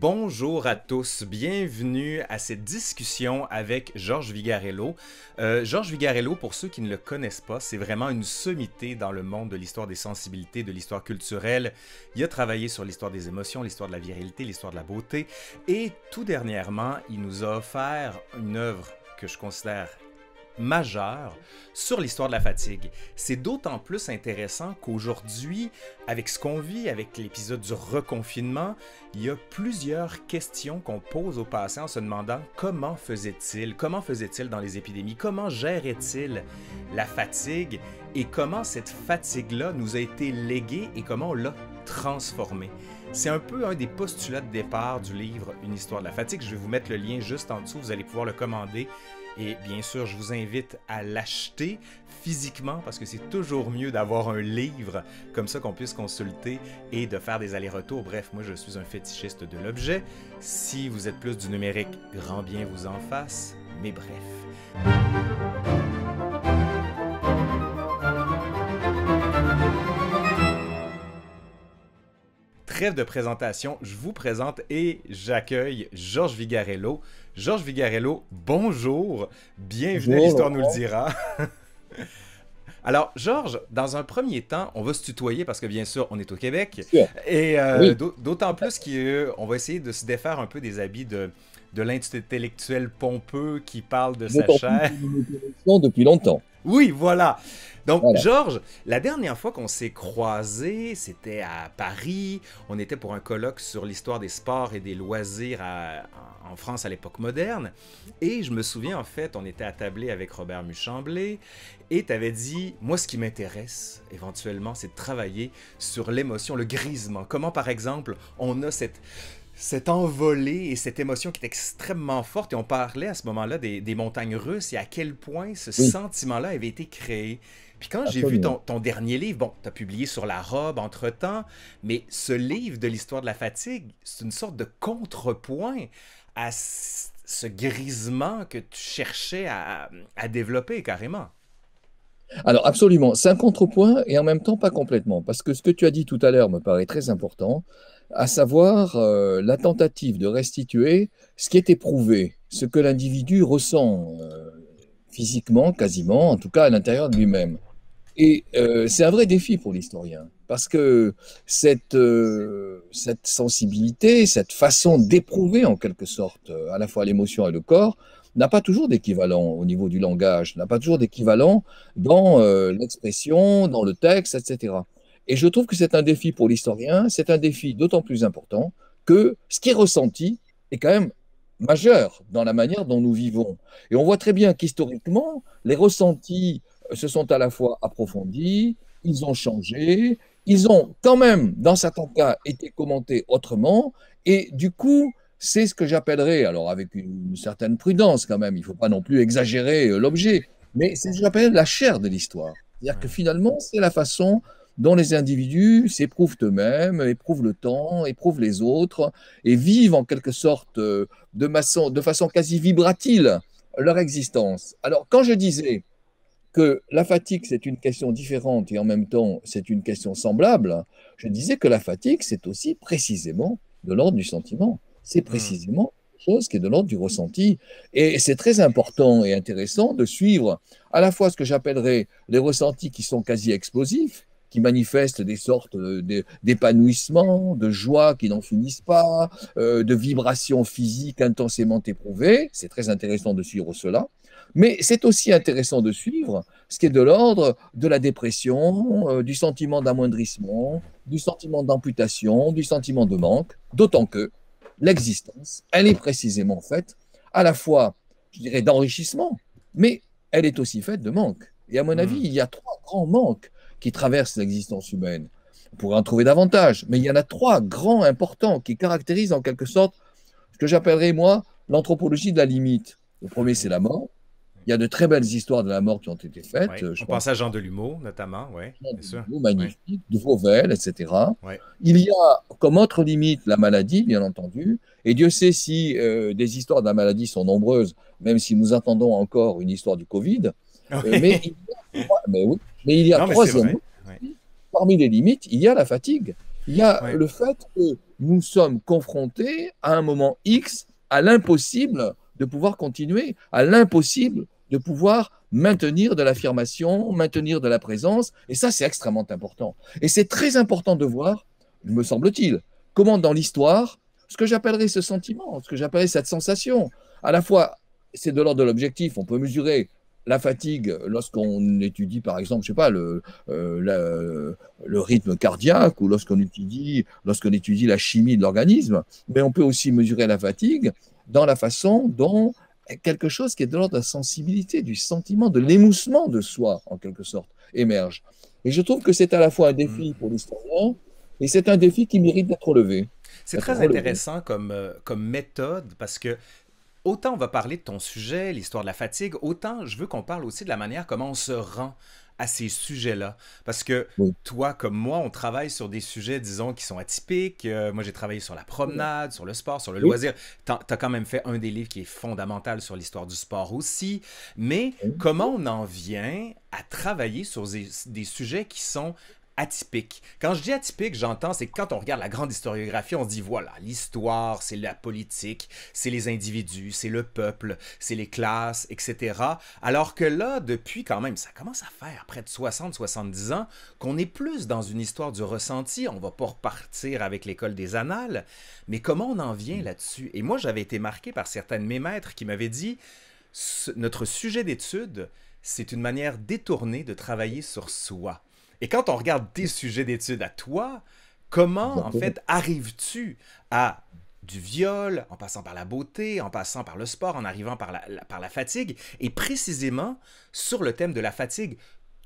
Bonjour à tous, bienvenue à cette discussion avec Georges Vigarello. Georges Vigarello, pour ceux qui ne le connaissent pas, c'est vraiment une sommité dans le monde de l'histoire des sensibilités, de l'histoire culturelle. Il a travaillé sur l'histoire des émotions, l'histoire de la virilité, l'histoire de la beauté. Et tout dernièrement, il nous a offert une œuvre que je considère majeure sur l'histoire de la fatigue. C'est d'autant plus intéressant qu'aujourd'hui, avec ce qu'on vit, avec l'épisode du reconfinement, il y a plusieurs questions qu'on pose aux patients en se demandant comment faisait-il, dans les épidémies, comment gérait-il la fatigue et comment cette fatigue-là nous a été léguée et comment on l'a transformée. C'est un peu un des postulats de départ du livre Une histoire de la fatigue. Je vais vous mettre le lien juste en dessous, vous allez pouvoir le commander. Et bien sûr, je vous invite à l'acheter physiquement parce que c'est toujours mieux d'avoir un livre comme ça qu'on puisse consulter et de faire des allers-retours. Bref, moi je suis un fétichiste de l'objet. Si vous êtes plus du numérique, grand bien vous en fasse, mais bref. Trêve de présentation, je vous présente et j'accueille Georges Vigarello. Georges Vigarello, bonjour, bienvenue à l'Histoire nous le dira. Alors Georges, dans un premier temps, on va se tutoyer parce que bien sûr on est au Québec et d'autant plus qu'on va essayer de se défaire un peu des habits de l'intellectuel pompeux qui parle de sa chair. Depuis longtemps. Oui, voilà. Donc, voilà. Georges, la dernière fois qu'on s'est croisés, c'était à Paris. On était pour un colloque sur l'histoire des sports et des loisirs en France à l'époque moderne. Et je me souviens, en fait, on était attablés avec Robert Muchamblé. Et tu avais dit, moi, ce qui m'intéresse, éventuellement, c'est de travailler sur l'émotion, le grisement. Comment, par exemple, on a cette envolée et cette émotion qui est extrêmement forte. Et on parlait à ce moment-là des montagnes russes et à quel point ce sentiment-là avait été créé. Puis quand j'ai vu ton dernier livre, bon, tu as publié sur la robe entre-temps, mais ce livre de l'histoire de la fatigue, c'est une sorte de contrepoint à ce grisement que tu cherchais à développer carrément. Alors absolument, c'est un contrepoint et en même temps pas complètement, parce que ce que tu as dit tout à l'heure me paraît très important, à savoir la tentative de restituer ce qui est éprouvé, ce que l'individu ressent physiquement, quasiment, en tout cas à l'intérieur de lui-même. Et c'est un vrai défi pour l'historien, parce que cette sensibilité, cette façon d'éprouver en quelque sorte à la fois l'émotion et le corps, n'a pas toujours d'équivalent au niveau du langage, n'a pas toujours d'équivalent dans l'expression, dans le texte, etc. Et je trouve que c'est un défi pour l'historien, c'est un défi d'autant plus important que ce qui est ressenti est quand même majeur dans la manière dont nous vivons. Et on voit très bien qu'historiquement, les ressentis se sont à la fois approfondis, ils ont changé, ils ont quand même, dans certains cas, été commentés autrement, et du coup, c'est ce que j'appellerais, alors avec une certaine prudence quand même, il ne faut pas non plus exagérer l'objet, mais c'est ce que j'appellerais la chair de l'histoire. C'est-à-dire que finalement, c'est la façon dont les individus s'éprouvent eux-mêmes, éprouvent le temps, éprouvent les autres, et vivent en quelque sorte de façon quasi vibratile leur existence. Alors quand je disais que la fatigue c'est une question différente et en même temps c'est une question semblable, je disais que la fatigue c'est aussi précisément de l'ordre du sentiment, c'est précisément une chose qui est de l'ordre du ressenti. Et c'est très important et intéressant de suivre à la fois ce que j'appellerais les ressentis qui sont quasi explosifs, qui manifestent des sortes d'épanouissement, de joie qui n'en finissent pas, de vibrations physiques intensément éprouvées. C'est très intéressant de suivre cela. Mais c'est aussi intéressant de suivre ce qui est de l'ordre de la dépression, du sentiment d'amoindrissement, du sentiment d'amputation, du sentiment de manque, d'autant que l'existence, elle est précisément faite à la fois, je dirais, d'enrichissement, mais elle est aussi faite de manque. Et à mon avis, il y a trois grands manques qui traversent l'existence humaine. On pourrait en trouver davantage, mais il y en a trois grands importants qui caractérisent en quelque sorte ce que j'appellerais, moi, l'anthropologie de la limite. Le premier, c'est la mort. Il y a de très belles histoires de la mort qui ont été faites. Ouais. Je pense à Jean de Delumeau, notamment. Ouais, Jean de Delumeau, magnifique, de Vauvel, etc. Ouais. Il y a comme autre limite la maladie, bien entendu. Et Dieu sait si des histoires de la maladie sont nombreuses, même si nous attendons encore une histoire du Covid. Mais il y a trois, mais oui, mais il y a trois limites. Parmi les limites, il y a la fatigue. Il y a le fait que nous sommes confrontés à un moment X, à l'impossible de pouvoir continuer, à l'impossible de pouvoir maintenir de l'affirmation, maintenir de la présence. Et ça, c'est extrêmement important. Et c'est très important de voir, me semble-t-il, comment dans l'histoire, ce que j'appellerais ce sentiment, ce que j'appellerais cette sensation, à la fois, c'est de l'ordre de l'objectif, on peut mesurer la fatigue lorsqu'on étudie, par exemple, je sais pas, le rythme cardiaque, ou lorsqu'on étudie la chimie de l'organisme, mais on peut aussi mesurer la fatigue dans la façon dont quelque chose qui est de l'ordre de la sensibilité, du sentiment, de l'émoussement de soi, en quelque sorte, émerge. Et je trouve que c'est à la fois un défi pour l'historien, et c'est un défi qui mérite d'être relevé. C'est très intéressant comme méthode, parce que autant on va parler de ton sujet, l'histoire de la fatigue, autant je veux qu'on parle aussi de la manière comment on se rend à ces sujets-là. Parce que toi, comme moi, on travaille sur des sujets, disons, qui sont atypiques. Moi, j'ai travaillé sur la promenade, sur le sport, sur le loisir. Tu as quand même fait un des livres qui est fondamental sur l'histoire du sport aussi. Mais comment on en vient à travailler sur des sujets qui sont atypique. Quand je dis atypique, j'entends, c'est que quand on regarde la grande historiographie, on se dit, voilà, l'histoire, c'est la politique, c'est les individus, c'est le peuple, c'est les classes, etc. Alors que là, depuis quand même, ça commence à faire près de 60-70 ans qu'on est plus dans une histoire du ressenti. On ne va pas repartir avec l'école des annales, mais comment on en vient là-dessus? Et moi, j'avais été marqué par certains de mes maîtres qui m'avaient dit, notre sujet d'étude, c'est une manière détournée de travailler sur soi. Et quand on regarde tes sujets d'études à toi, comment, en fait, arrives-tu à du viol, en passant par la beauté, en passant par le sport, en arrivant par la fatigue? Et précisément, sur le thème de la fatigue,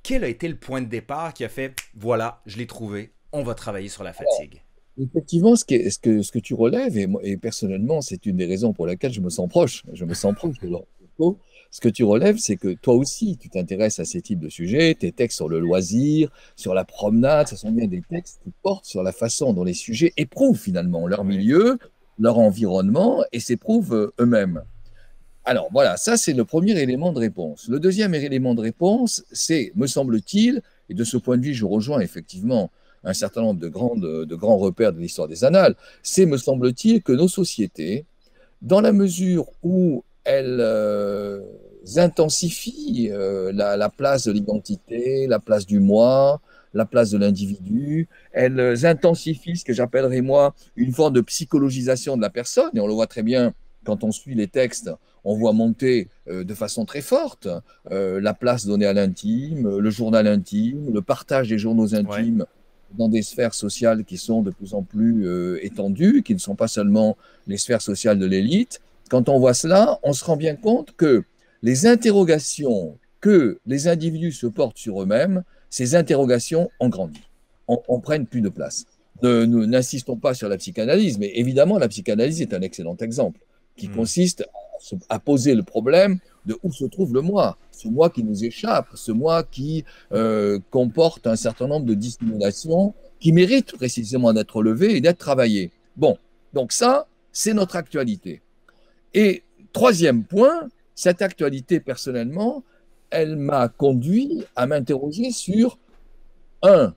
quel a été le point de départ qui a fait « voilà, je l'ai trouvé, on va travailler sur la fatigue ». Effectivement, ce que tu relèves, et personnellement, c'est une des raisons pour laquelle je me sens proche de l'ordre. Ce que tu relèves, c'est que toi aussi, tu t'intéresses à ces types de sujets, tes textes sur le loisir, sur la promenade, ce sont bien des textes qui portent sur la façon dont les sujets éprouvent finalement leur milieu, leur environnement et s'éprouvent eux-mêmes. Alors voilà, ça c'est le premier élément de réponse. Le deuxième élément de réponse, c'est, me semble-t-il, et de ce point de vue je rejoins effectivement un certain nombre de grands repères de l'histoire des annales, c'est, me semble-t-il, que nos sociétés, dans la mesure où elles intensifient la place de l'identité, la place du moi, la place de l'individu. Elles intensifient ce que j'appellerais moi une forme de psychologisation de la personne. Et on le voit très bien quand on suit les textes, on voit monter de façon très forte la place donnée à l'intime, le journal intime, le partage des journaux intimes dans des sphères sociales qui sont de plus en plus étendues, qui ne sont pas seulement les sphères sociales de l'élite. Quand on voit cela, on se rend bien compte que les interrogations que les individus se portent sur eux-mêmes, ces interrogations ont grandi, en prennent plus de place. Nous n'insistons pas sur la psychanalyse, mais évidemment, la psychanalyse est un excellent exemple qui consiste à poser le problème de où se trouve le moi, ce moi qui nous échappe, ce moi qui comporte un certain nombre de discriminations qui méritent précisément d'être levées et d'être travaillées. Bon, donc ça, c'est notre actualité. Et troisième point, cette actualité, personnellement, elle m'a conduit à m'interroger sur, un,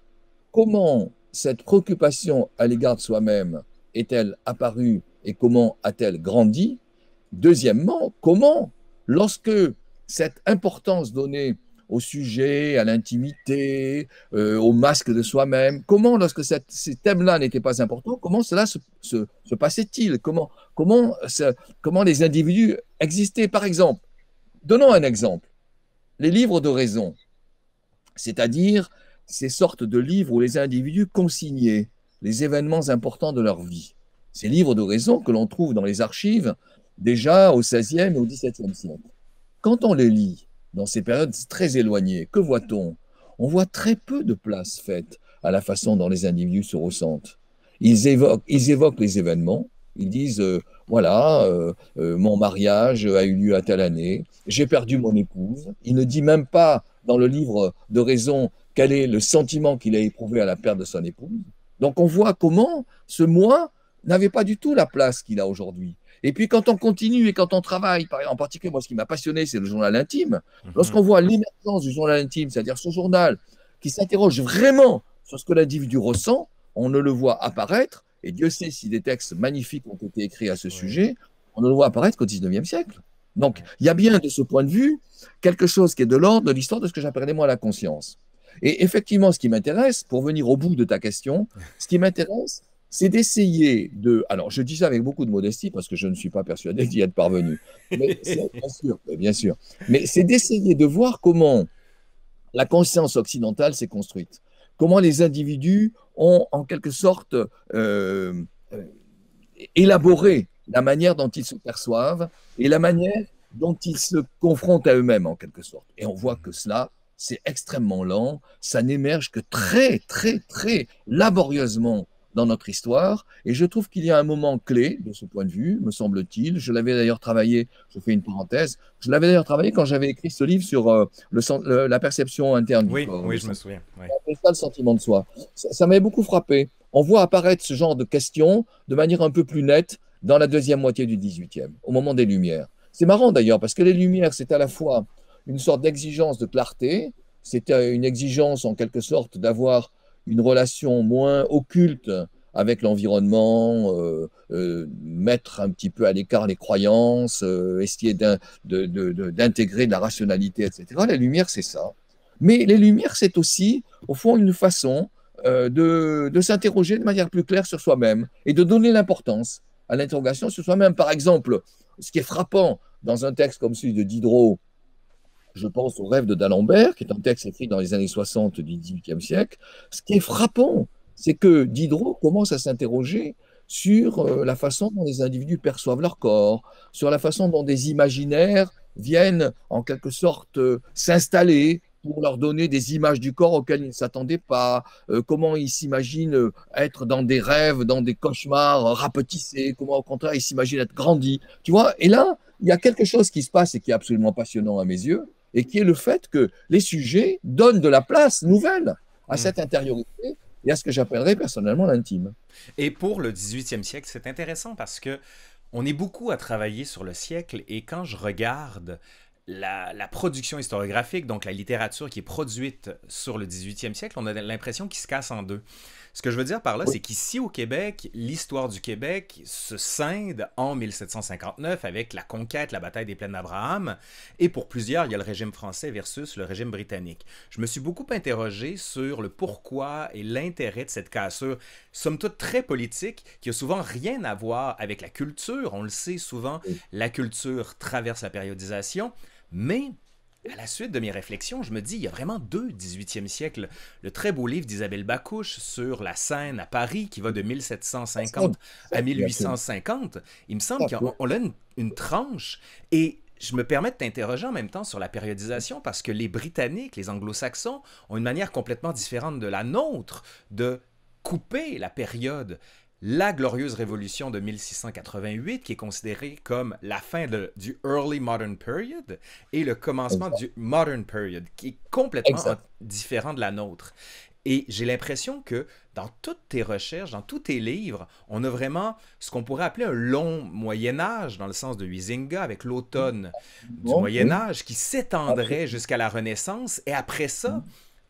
comment cette préoccupation à l'égard de soi-même est-elle apparue et comment a-t-elle grandi? Deuxièmement, comment, lorsque cette importance donnée au sujet, à l'intimité, au masque de soi-même, comment, lorsque ces thèmes-là n'étaient pas importants, comment cela se passait-il? Comment les individus existaient? Par exemple, donnons un exemple, les livres de raison, c'est-à-dire ces sortes de livres où les individus consignaient les événements importants de leur vie. Ces livres de raison que l'on trouve dans les archives déjà au XVIe et au XVIIe siècle. Quand on les lit, dans ces périodes très éloignées, que voit-on? On voit très peu de place faite à la façon dont les individus se ressentent. Ils évoquent les événements, ils disent « voilà, mon mariage a eu lieu à telle année, j'ai perdu mon épouse ». Il ne dit même pas dans le livre de raison quel est le sentiment qu'il a éprouvé à la perte de son épouse. Donc on voit comment ce moi n'avait pas du tout la place qu'il a aujourd'hui. Et puis quand on continue et quand on travaille, en particulier moi ce qui m'a passionné c'est le journal intime, lorsqu'on voit l'émergence du journal intime, c'est-à-dire ce journal qui s'interroge vraiment sur ce que l'individu ressent, on ne le voit apparaître, et Dieu sait si des textes magnifiques ont été écrits à ce sujet, on ne le voit apparaître qu'au 19e siècle. Donc, il y a bien, de ce point de vue, quelque chose qui est de l'ordre de l'histoire de ce que j'appelais moi la conscience. Et effectivement, ce qui m'intéresse, pour venir au bout de ta question, ce qui m'intéresse, c'est d'essayer de... Alors, je dis ça avec beaucoup de modestie, parce que je ne suis pas persuadé d'y être parvenu. Mais bien sûr. Mais c'est d'essayer de voir comment la conscience occidentale s'est construite. Comment les individus ont, en quelque sorte, élaboré la manière dont ils se perçoivent et la manière dont ils se confrontent à eux-mêmes, en quelque sorte. Et on voit que cela... c'est extrêmement lent, ça n'émerge que très laborieusement dans notre histoire, et je trouve qu'il y a un moment clé de ce point de vue, me semble-t-il. Je l'avais d'ailleurs travaillé, je fais une parenthèse, je l'avais d'ailleurs travaillé quand j'avais écrit ce livre sur la perception interne du corps. Oui, je me souviens. Oui. Ça, le sentiment de soi. Ça m'avait beaucoup frappé. On voit apparaître ce genre de questions de manière un peu plus nette dans la deuxième moitié du 18e, au moment des Lumières. C'est marrant d'ailleurs, parce que les Lumières, c'est à la fois... une sorte d'exigence de clarté, c'était une exigence en quelque sorte d'avoir une relation moins occulte avec l'environnement, mettre un petit peu à l'écart les croyances, essayer d'intégrer de la rationalité, etc. La lumière, c'est ça. Mais les lumières, c'est aussi, au fond, une façon de s'interroger de manière plus claire sur soi-même et de donner l'importance à l'interrogation sur soi-même. Par exemple, ce qui est frappant dans un texte comme celui de Diderot, je pense au rêve de d'Alembert, qui est un texte écrit dans les années 60 du XVIIIe siècle. Ce qui est frappant, c'est que Diderot commence à s'interroger sur la façon dont les individus perçoivent leur corps, sur la façon dont des imaginaires viennent en quelque sorte s'installer pour leur donner des images du corps auxquelles ils ne s'attendaient pas, comment ils s'imaginent être dans des rêves, dans des cauchemars rapetissés, comment au contraire ils s'imaginent être grandis. Tu vois, et là, il y a quelque chose qui se passe et qui est absolument passionnant à mes yeux, et qui est le fait que les sujets donnent de la place nouvelle à cette intériorité et à ce que j'appellerais personnellement l'intime. Et pour le 18e siècle, c'est intéressant parce que on est beaucoup à travailler sur le siècle, et quand je regarde la production historiographique, donc la littérature qui est produite sur le 18e siècle, on a l'impression qu'il se casse en deux. Ce que je veux dire par là, c'est qu'ici au Québec, l'histoire du Québec se scinde en 1759 avec la conquête, la bataille des plaines d'Abraham, et pour plusieurs, il y a le régime français versus le régime britannique. Je me suis beaucoup interrogé sur le pourquoi et l'intérêt de cette cassure, somme toute très politique, qui a souvent rien à voir avec la culture. On le sait souvent, la culture traverse la périodisation, mais... à la suite de mes réflexions, je me dis, il y a vraiment deux 18e siècles. Le très beau livre d'Isabelle Bacouche sur la Seine à Paris, qui va de 1750 à 1850. Il me semble qu'on a une tranche, et je me permets de t'interroger en même temps sur la périodisation, parce que les Britanniques, les Anglo-Saxons, ont une manière complètement différente de la nôtre de couper la période. La glorieuse révolution de 1688, qui est considérée comme la fin du Early Modern Period et le commencement du Modern Period, qui est complètement différent de la nôtre. Et j'ai l'impression que dans toutes tes recherches, dans tous tes livres, on a vraiment ce qu'on pourrait appeler un long Moyen-Âge, dans le sens de Huizinga, avec l'automne du Moyen-Âge, qui s'étendrait jusqu'à la Renaissance, et après ça...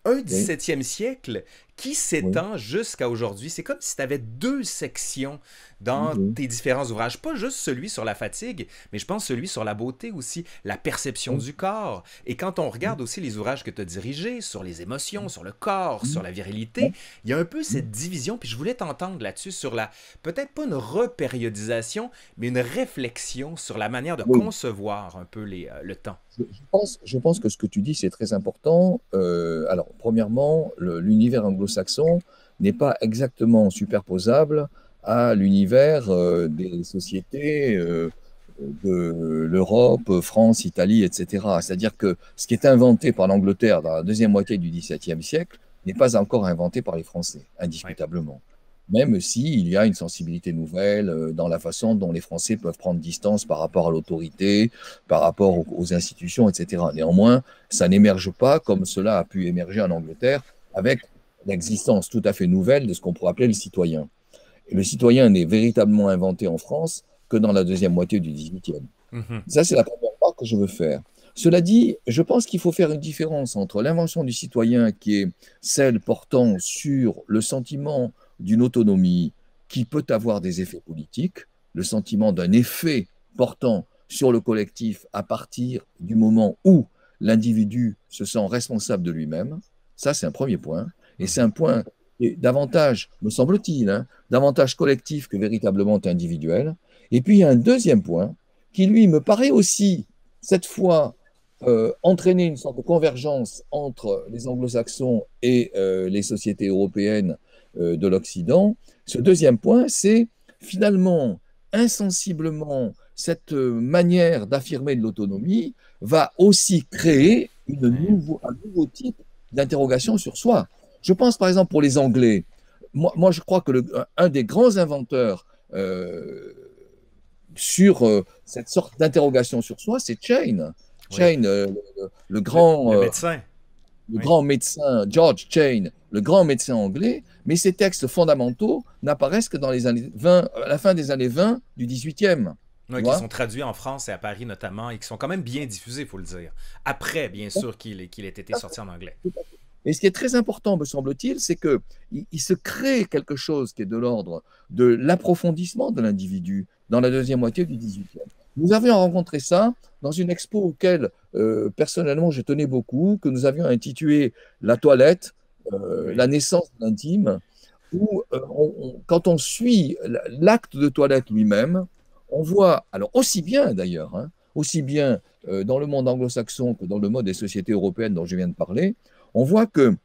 un 17e siècle qui s'étend jusqu'à aujourd'hui. C'est comme si tu avais deux sections dans tes différents ouvrages. Pas juste celui sur la fatigue, mais je pense celui sur la beauté aussi, la perception du corps. Et quand on regarde aussi les ouvrages que tu as dirigés sur les émotions, sur le corps, sur la virilité, il y a un peu cette division. Puis je voulais t'entendre là-dessus sur la, peut-être pas une repériodisation, mais une réflexion sur la manière de concevoir un peu le temps. Je pense que ce que tu dis, c'est très important. Alors, premièrement, l'univers anglo-saxon n'est pas exactement superposable à l'univers des sociétés de l'Europe, France, Italie, etc. C'est-à-dire que ce qui est inventé par l'Angleterre dans la deuxième moitié du XVIIe siècle n'est pas encore inventé par les Français, indiscutablement. Même s'il y a une sensibilité nouvelle dans la façon dont les Français peuvent prendre distance par rapport à l'autorité, par rapport aux institutions, etc. Néanmoins, ça n'émerge pas comme cela a pu émerger en Angleterre, avec l'existence tout à fait nouvelle de ce qu'on pourrait appeler le citoyen. Et le citoyen n'est véritablement inventé en France que dans la deuxième moitié du XVIIIe. Ça, c'est la première part que je veux faire. Cela dit, je pense qu'il faut faire une différence entre l'invention du citoyen, qui est celle portant sur le sentiment d'une autonomie qui peut avoir des effets politiques, le sentiment d'un effet portant sur le collectif à partir du moment où l'individu se sent responsable de lui-même. Ça, c'est un premier point. Et c'est un point davantage, me semble-t-il, davantage collectif que véritablement individuel. Et puis, il y a un deuxième point qui, lui, me paraît aussi, cette fois, entraîner une sorte de convergence entre les anglo-saxons et les sociétés européennes de l'Occident. Ce deuxième point, c'est finalement, insensiblement, cette manière d'affirmer de l'autonomie va aussi créer un nouveau type d'interrogation sur soi. Je pense par exemple pour les Anglais. Moi je crois que un des grands inventeurs sur cette sorte d'interrogation sur soi, c'est Chain. Chain, le grand médecin. Le grand médecin, George Chain, le grand médecin anglais, mais ses textes fondamentaux n'apparaissent que dans les années 20, à la fin des années 20 du 18e. Oui, qui sont traduits en France et à Paris notamment, et qui sont quand même bien diffusés, il faut le dire, après, bien sûr, qu'il ait été sorti en anglais. Et ce qui est très important, me semble-t-il, c'est qu'il se crée quelque chose qui est de l'ordre de l'approfondissement de l'individu dans la deuxième moitié du 18e. Nous avions rencontré ça dans une expo auquel, personnellement, je tenais beaucoup, que nous avions intitulée « La toilette, la naissance de l'intime », où, quand on suit l'acte de toilette lui-même, on voit, alors aussi bien d'ailleurs, aussi bien dans le monde anglo-saxon que dans le monde des sociétés européennes dont je viens de parler, on voit que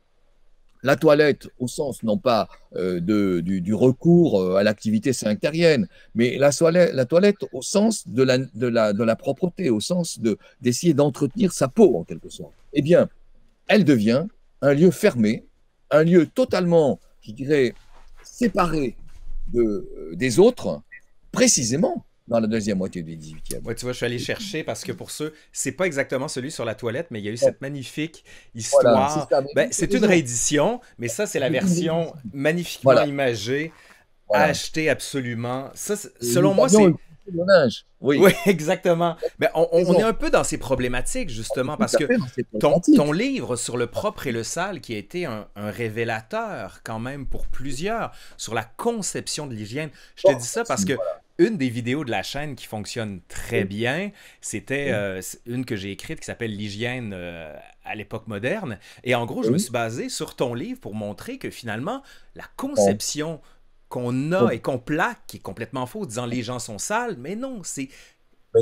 la toilette, au sens non pas du recours à l'activité sanctarienne, mais la toilette au sens de la propreté, au sens d'essayer d'entretenir sa peau en quelque sorte, eh bien, elle devient un lieu fermé, un lieu totalement, je dirais, séparé des autres, précisément dans la deuxième moitié du 18e. Ouais, tu vois, je suis allé chercher parce que pour ceux, c'est pas exactement celui sur la toilette, mais il y a eu cette magnifique histoire. Voilà, c'est une réédition, mais ça, c'est la version magnifiquement imagée, achetée absolument. Ça, selon moi, c'est... Oui, exactement. Mais on est un peu dans ces problématiques, justement, parce que ton livre sur le propre et le sale, qui a été un révélateur quand même pour plusieurs, sur la conception de l'hygiène, je te dis ça parce que une des vidéos de la chaîne qui fonctionne très bien, c'était une que j'ai écrite qui s'appelle « L'hygiène à l'époque moderne ». Et en gros, je me suis basé sur ton livre pour montrer que finalement, la conception qu'on a et qu'on plaque, qui est complètement faux, disant « les gens sont sales », mais non, c'est...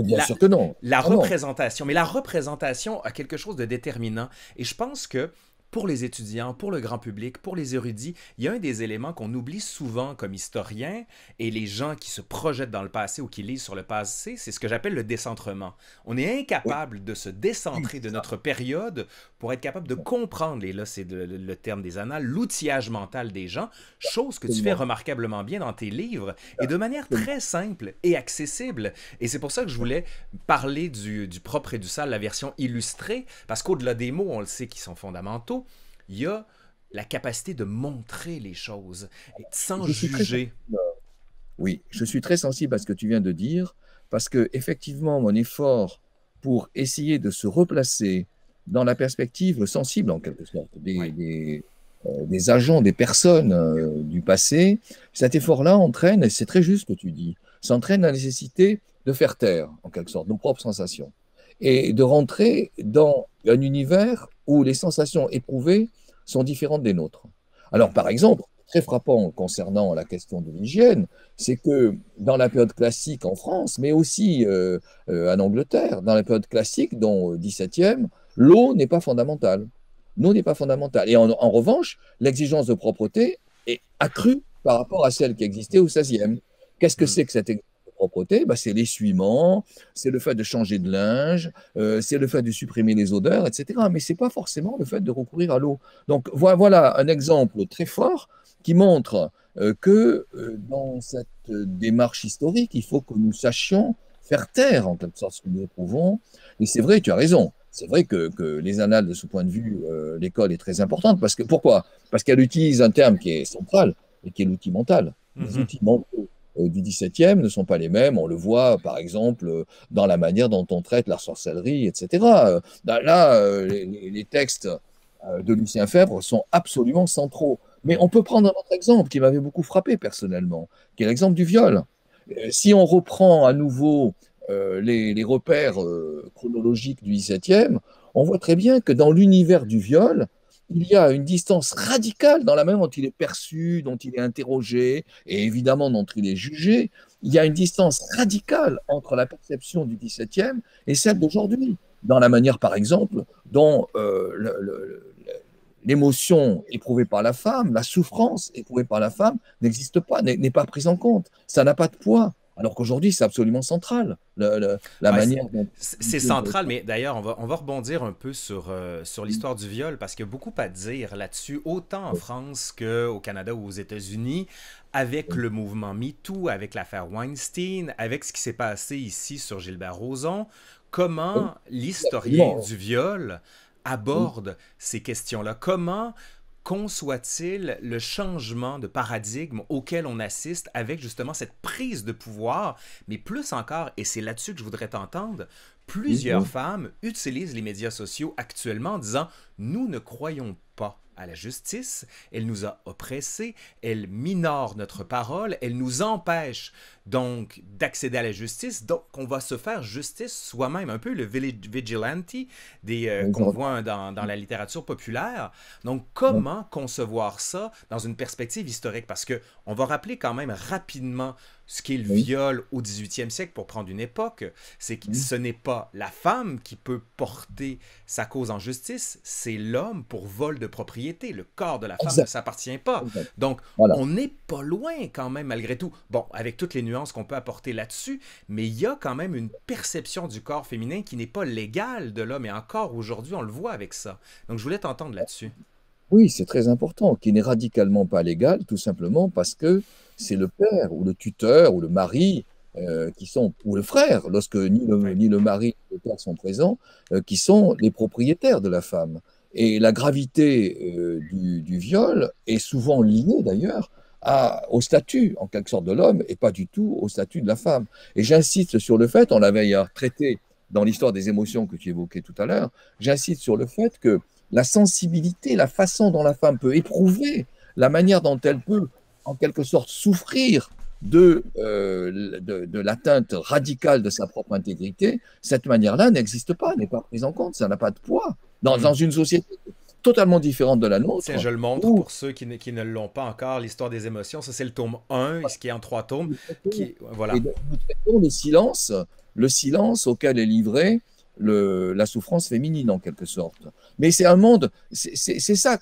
Bien sûr que non. La représentation. Mais la représentation a quelque chose de déterminant. Et je pense que pour les étudiants, pour le grand public, pour les érudits, il y a un des éléments qu'on oublie souvent comme historien et les gens qui se projettent dans le passé ou qui lisent sur le passé, c'est ce que j'appelle le décentrement. On est incapable de se décentrer de notre période pour être capable de comprendre, et là c'est le terme des annales, l'outillage mental des gens, chose que tu fais remarquablement bien dans tes livres et de manière très simple et accessible. Et c'est pour ça que je voulais parler du propre et du sale, la version illustrée, parce qu'au-delà des mots, on le sait qu'ils sont fondamentaux, il y a la capacité de montrer les choses sans juger. Oui, je suis très sensible à ce que tu viens de dire, parce que effectivement, mon effort pour essayer de se replacer dans la perspective sensible, en quelque sorte, des agents, des personnes du passé, cet effort-là entraîne, et c'est très juste ce que tu dis, s'entraîne la nécessité de faire taire, en quelque sorte, nos propres sensations, et de rentrer dans un univers où les sensations éprouvées sont différentes des nôtres. Alors, par exemple, très frappant concernant la question de l'hygiène, c'est que dans la période classique en France, mais aussi en Angleterre, dans la période classique, dont le 17e, l'eau n'est pas fondamentale. L'eau n'est pas fondamentale. Et en revanche, l'exigence de propreté est accrue par rapport à celle qui existait au 16e. Qu'est-ce que c'est que cette exigence propreté, c'est l'essuiement, c'est le fait de changer de linge, c'est le fait de supprimer les odeurs, etc. Mais ce n'est pas forcément le fait de recourir à l'eau. Donc voilà un exemple très fort qui montre que dans cette démarche historique, il faut que nous sachions faire taire en quelque sorte ce que nous éprouvons. Et c'est vrai, tu as raison, c'est vrai que les annales de ce point de vue, l'école est très importante. Parce que, pourquoi? Parce qu'elle utilise un terme qui est central et qui est l'outil mental. Les outils mentaux du 17e ne sont pas les mêmes, on le voit par exemple dans la manière dont on traite la sorcellerie, etc. Là, les textes de Lucien Febvre sont absolument centraux. Mais on peut prendre un autre exemple qui m'avait beaucoup frappé personnellement, qui est l'exemple du viol. Si on reprend à nouveau les repères chronologiques du XVIIe, on voit très bien que dans l'univers du viol, il y a une distance radicale dans la manière dont il est perçu, dont il est interrogé, et évidemment dont il est jugé. Il y a une distance radicale entre la perception du XVIIe et celle d'aujourd'hui, dans la manière, par exemple, dont l'émotion éprouvée par la femme, la souffrance éprouvée par la femme n'existe pas, n'est pas prise en compte. Ça n'a pas de poids. Alors qu'aujourd'hui, c'est absolument central, la manière dont... C'est central, mais d'ailleurs, on va rebondir un peu sur l'histoire du viol, parce qu'il y a beaucoup à dire là-dessus, autant en France qu'au Canada ou aux États-Unis, avec le mouvement MeToo, avec l'affaire Weinstein, avec ce qui s'est passé ici sur Gilbert Rozon, comment l'historien du viol aborde ces questions-là, comment... conçoit-il le changement de paradigme auquel on assiste avec justement cette prise de pouvoir, mais plus encore, et c'est là-dessus que je voudrais t'entendre, plusieurs femmes utilisent les médias sociaux actuellement en disant « nous ne croyons pas à la justice, elle nous a oppressés, elle minore notre parole, elle nous empêche donc d'accéder à la justice, donc on va se faire justice soi-même », un peu le vigilante qu'on voit dans la littérature populaire. Donc comment concevoir ça dans une perspective historique? Parce qu'on va rappeler quand même rapidement ce qu'est le viol au 18e siècle, pour prendre une époque, c'est que ce n'est pas la femme qui peut porter sa cause en justice, c'est l'homme pour vol de propriété. Le corps de la femme ne s'appartient pas. Donc, on n'est pas loin quand même malgré tout. Bon, avec toutes les nuances qu'on peut apporter là-dessus, mais il y a quand même une perception du corps féminin qui n'est pas légale de l'homme, et encore aujourd'hui, on le voit avec ça. Donc, je voulais t'entendre là-dessus. Oui, c'est très important, qui n'est radicalement pas légal, tout simplement parce que c'est le père ou le tuteur ou le mari qui sont, ou le frère, lorsque ni le mari ni le père sont présents, qui sont les propriétaires de la femme. Et la gravité du viol est souvent liée d'ailleurs au statut en quelque sorte de l'homme et pas du tout au statut de la femme. Et j'insiste sur le fait, on l'avait traité dans l'histoire des émotions que tu évoquais tout à l'heure, j'insiste sur le fait que la sensibilité, la façon dont la femme peut éprouver, la manière dont elle peut en quelque sorte souffrir de l'atteinte radicale de sa propre intégrité, cette manière-là n'existe pas, n'est pas prise en compte, ça n'a pas de poids. Dans une société totalement différente de la nôtre. Tiens, je le montre pour ceux qui ne l'ont pas encore, l'histoire des émotions, ça c'est le tome 1, ce qui est en 3 tomes. Voilà. Et nous traitons le silence auquel est livré la souffrance féminine en quelque sorte. Mais c'est un monde, c'est ça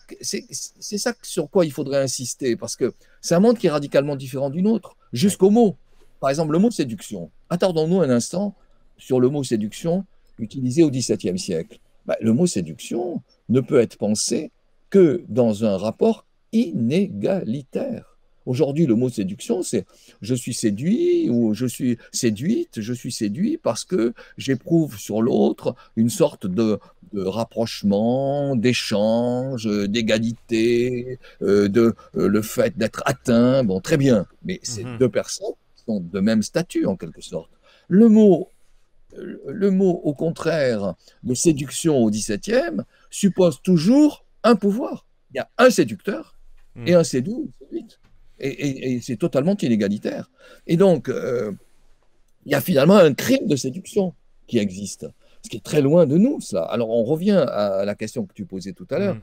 sur quoi il faudrait insister, parce que c'est un monde qui est radicalement différent du nôtre, jusqu'au mot. Par exemple, le mot séduction. Attardons-nous un instant sur le mot séduction utilisé au XVIIe siècle. Ben, le mot séduction ne peut être pensé que dans un rapport inégalitaire. Aujourd'hui, le mot séduction, c'est « je suis séduit » ou « je suis séduite »,« je suis séduit » parce que j'éprouve sur l'autre une sorte de rapprochement, d'échange, d'égalité, le fait d'être atteint. Bon, très bien, mais ces deux personnes sont de même statut en quelque sorte. Le mot, au contraire, de séduction au XVIIe suppose toujours un pouvoir. Il y a un séducteur et un séduit. Et c'est totalement inégalitaire. Et donc, il y a finalement un crime de séduction qui existe, ce qui est très loin de nous, cela. Alors, on revient à la question que tu posais tout à l'heure.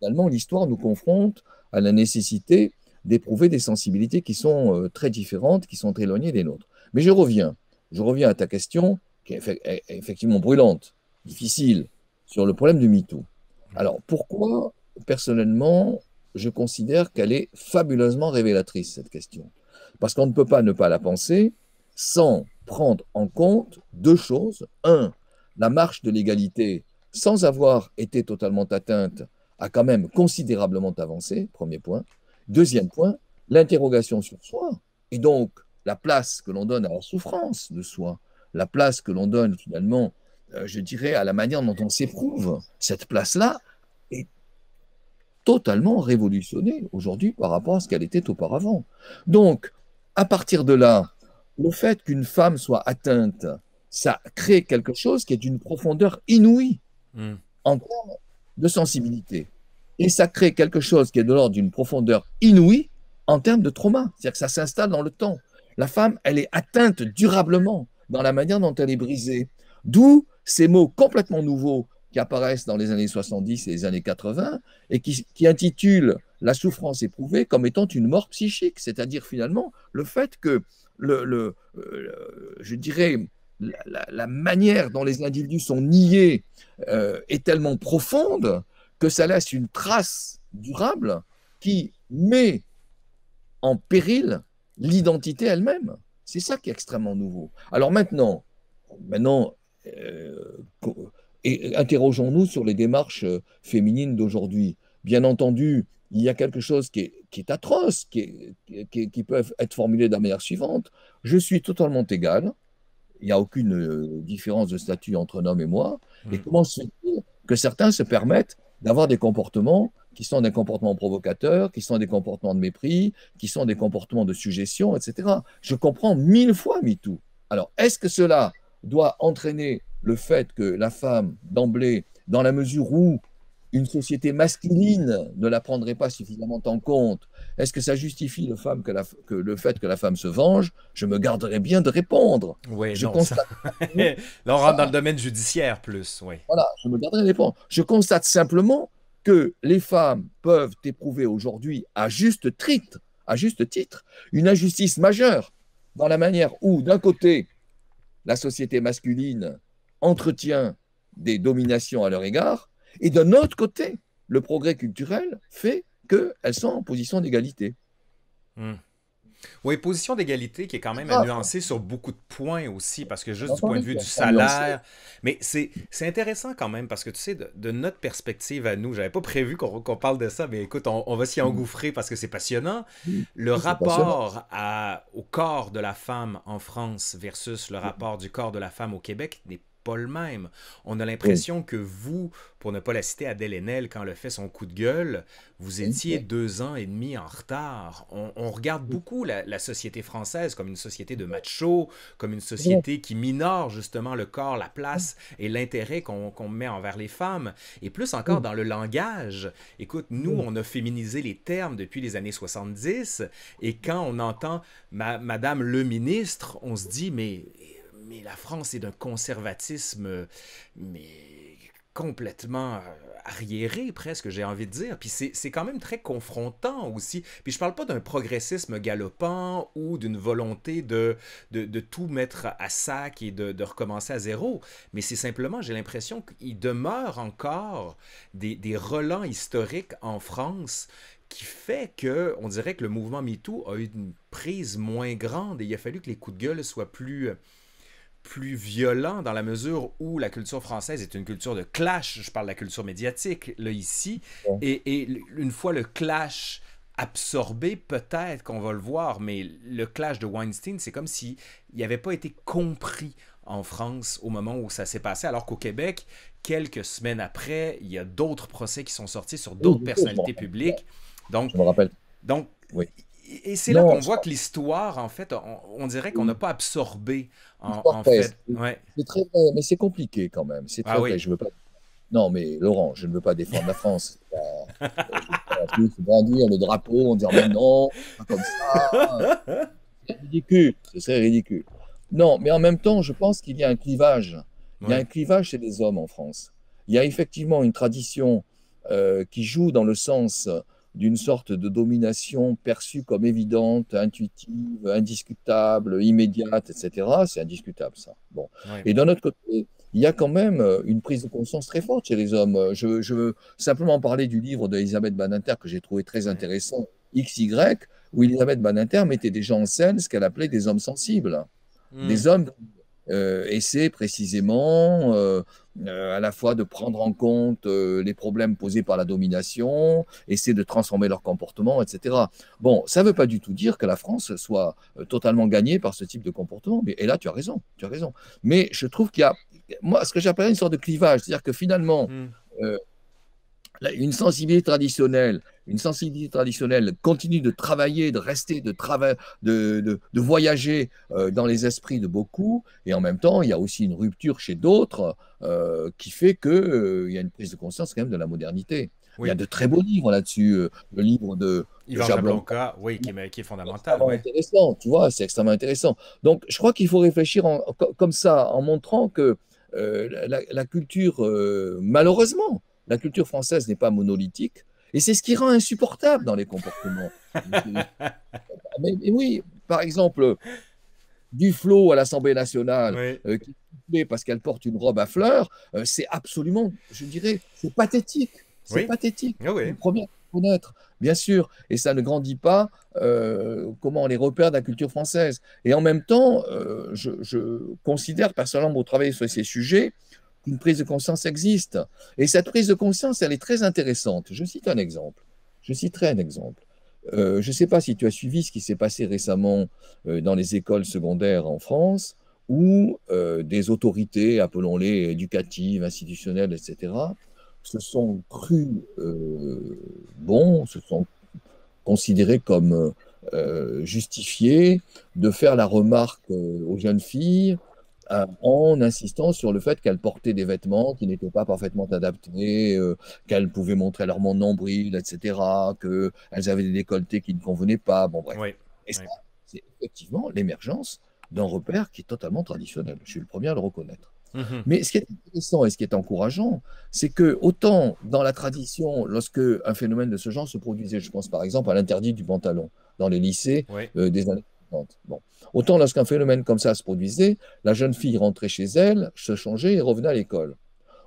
Finalement, l'histoire nous confronte à la nécessité d'éprouver des sensibilités qui sont très différentes, qui sont éloignées des nôtres. Mais je reviens à ta question, qui est effectivement brûlante, difficile, sur le problème du MeToo. Alors, pourquoi, personnellement, je considère qu'elle est fabuleusement révélatrice, cette question. Parce qu'on ne peut pas ne pas la penser sans prendre en compte deux choses. Un, la marche de l'égalité, sans avoir été totalement atteinte, a quand même considérablement avancé, premier point. Deuxième point, l'interrogation sur soi, et donc la place que l'on donne à la souffrance de soi, la place que l'on donne finalement, je dirais, à la manière dont on s'éprouve. Cette place-là est totalement révolutionnée aujourd'hui par rapport à ce qu'elle était auparavant. Donc, à partir de là, le fait qu'une femme soit atteinte, ça crée quelque chose qui est d'une profondeur inouïe en termes de sensibilité. et ça crée quelque chose qui est de l'ordre d'une profondeur inouïe en termes de trauma. C'est-à-dire que ça s'installe dans le temps. La femme, elle est atteinte durablement dans la manière dont elle est brisée. D'où ces mots complètement nouveaux qui apparaissent dans les années 70 et les années 80 et qui intitulent la souffrance éprouvée comme étant une mort psychique, c'est-à-dire finalement le fait que, je dirais, la manière dont les individus sont niés est tellement profonde que ça laisse une trace durable qui met en péril l'identité elle-même. C'est ça qui est extrêmement nouveau. Alors maintenant, interrogeons-nous sur les démarches féminines d'aujourd'hui. Bien entendu, il y a quelque chose qui est atroce, qui peut être formulé de la manière suivante. Je suis totalement égal, il n'y a aucune différence de statut entre un homme et moi. Et comment se fait-il que certains se permettent d'avoir des comportements qui sont des comportements provocateurs, qui sont des comportements de mépris, qui sont des comportements de suggestion, etc. Je comprends 1000 fois MeToo. Alors, est-ce que cela doit entraîner le fait que la femme, d'emblée, dans la mesure où une société masculine ne la prendrait pas suffisamment en compte, est-ce que ça justifie le fait que la femme se venge? Je me garderais bien de répondre. Oui, je constate... Là, on rentre dans le domaine judiciaire plus. Oui. Voilà, je me garderais de répondre. Je constate simplement que les femmes peuvent éprouver aujourd'hui, à juste titre, une injustice majeure dans la manière où, d'un côté, la société masculine entretient des dominations à leur égard, et d'un autre côté, le progrès culturel fait qu'elles sont en position d'égalité. Mmh. Oui, position d'égalité qui est quand même à nuancer sur beaucoup de points aussi, parce que juste du point de vue du salaire. Mais c'est intéressant quand même, parce que tu sais, de notre perspective à nous, j'avais pas prévu qu'on parle de ça, mais écoute, on va s'y engouffrer parce que c'est passionnant. Le rapport au corps de la femme en France versus le rapport du corps de la femme au Québec n'est pas le même. On a l'impression que vous, pour ne pas la citer, Adèle Haenel, quand elle a fait son coup de gueule, vous étiez 2 ans et demi en retard. On regarde beaucoup la société française comme une société de macho, comme une société qui minore justement le corps, la place et l'intérêt qu'on met envers les femmes. Et plus encore dans le langage. Écoute, nous, on a féminisé les termes depuis les années 70 et quand on entend Madame le ministre, on se dit, mais la France est d'un conservatisme complètement arriéré, presque, j'ai envie de dire. Puis c'est quand même très confrontant aussi. Puis je ne parle pas d'un progressisme galopant ou d'une volonté de tout mettre à sac et de recommencer à zéro. Mais c'est simplement, j'ai l'impression qu'il demeure encore des relents historiques en France qui fait qu'on dirait que le mouvement MeToo a eu une prise moins grande et il a fallu que les coups de gueule soient plus violent dans la mesure où la culture française est une culture de clash. Je parle de la culture médiatique, là, ici. Et une fois le clash absorbé, peut-être qu'on va le voir, mais le clash de Weinstein, c'est comme s'il n'avait pas été compris en France au moment où ça s'est passé, alors qu'au Québec, quelques semaines après, il y a d'autres procès qui sont sortis sur d'autres personnalités publiques. Donc, je me rappelle. Donc, oui. Et c'est là qu'on voit que l'histoire, en fait, on dirait qu'on n'a pas absorbé, en fait. C'est très vrai, mais c'est compliqué quand même. C'est très vrai, je veux pas... Non, mais Laurent, je ne veux pas défendre la France. Il faut brandir le drapeau en disant « Mais non, pas comme ça. » C'est ridicule, ce serait ridicule. Non, mais en même temps, je pense qu'il y a un clivage. Il y a un clivage chez les hommes en France. Il y a effectivement une tradition qui joue dans le sens... d'une sorte de domination perçue comme évidente, intuitive, indiscutable, immédiate, etc. C'est indiscutable, ça. Bon. Ouais. Et d'un autre côté, il y a quand même une prise de conscience très forte chez les hommes. Je veux simplement parler du livre d'Elisabeth Badinter que j'ai trouvé très intéressant, XY, où Elisabeth Badinter mettait déjà en scène ce qu'elle appelait des hommes sensibles. Des hommes... et c'est précisément à la fois de prendre en compte les problèmes posés par la domination, essayer de transformer leur comportement, etc. Bon, ça ne veut pas du tout dire que la France soit totalement gagnée par ce type de comportement, et là tu as raison. Mais je trouve qu'il y a, moi, ce que j'appellerais une sorte de clivage, c'est-à-dire que finalement, une sensibilité traditionnelle continue de travailler, de rester, de voyager dans les esprits de beaucoup. Et en même temps, il y a aussi une rupture chez d'autres qui fait qu'il y a une prise de conscience quand même de la modernité. Oui. Il y a de très beaux livres là-dessus. Le livre de Jablonka, oui, qui est fondamental. C'est intéressant, ouais. Tu vois, c'est extrêmement intéressant. Donc, je crois qu'il faut réfléchir comme ça, en montrant que la culture, malheureusement, la culture française n'est pas monolithique. Et c'est ce qui rend insupportable dans les comportements. mais oui, par exemple, Duflot à l'Assemblée nationale, oui. Parce qu'elle porte une robe à fleurs, c'est absolument, je dirais, c'est pathétique. C'est oui. pathétique. Oui, oui. Première à connaître, bien sûr. Et ça ne grandit pas comment les repères de la culture française. Et en même temps, je considère personnellement au travail sur ces sujets qu'une prise de conscience existe. Et cette prise de conscience, elle est très intéressante. Je cite un exemple. Je citerai un exemple. Je ne sais pas si tu as suivi ce qui s'est passé récemment dans les écoles secondaires en France, où des autorités, appelons-les éducatives, institutionnelles, etc., se sont crues bons, se sont considérés comme justifiés de faire la remarque aux jeunes filles en insistant sur le fait qu'elles portaient des vêtements qui n'étaient pas parfaitement adaptés, qu'elles pouvaient montrer leur nombril, etc., qu'elles avaient des décolletés qui ne convenaient pas. Bon, bref. Oui, et ça, oui. C'est effectivement l'émergence d'un repère qui est totalement traditionnel. Je suis le premier à le reconnaître. Mmh. Mais ce qui est intéressant et ce qui est encourageant, c'est que autant dans la tradition, lorsque un phénomène de ce genre se produisait, je pense par exemple à l'interdit du pantalon dans les lycées oui. Des années 50. Bon. Autant lorsqu'un phénomène comme ça se produisait, la jeune fille rentrait chez elle, se changeait et revenait à l'école.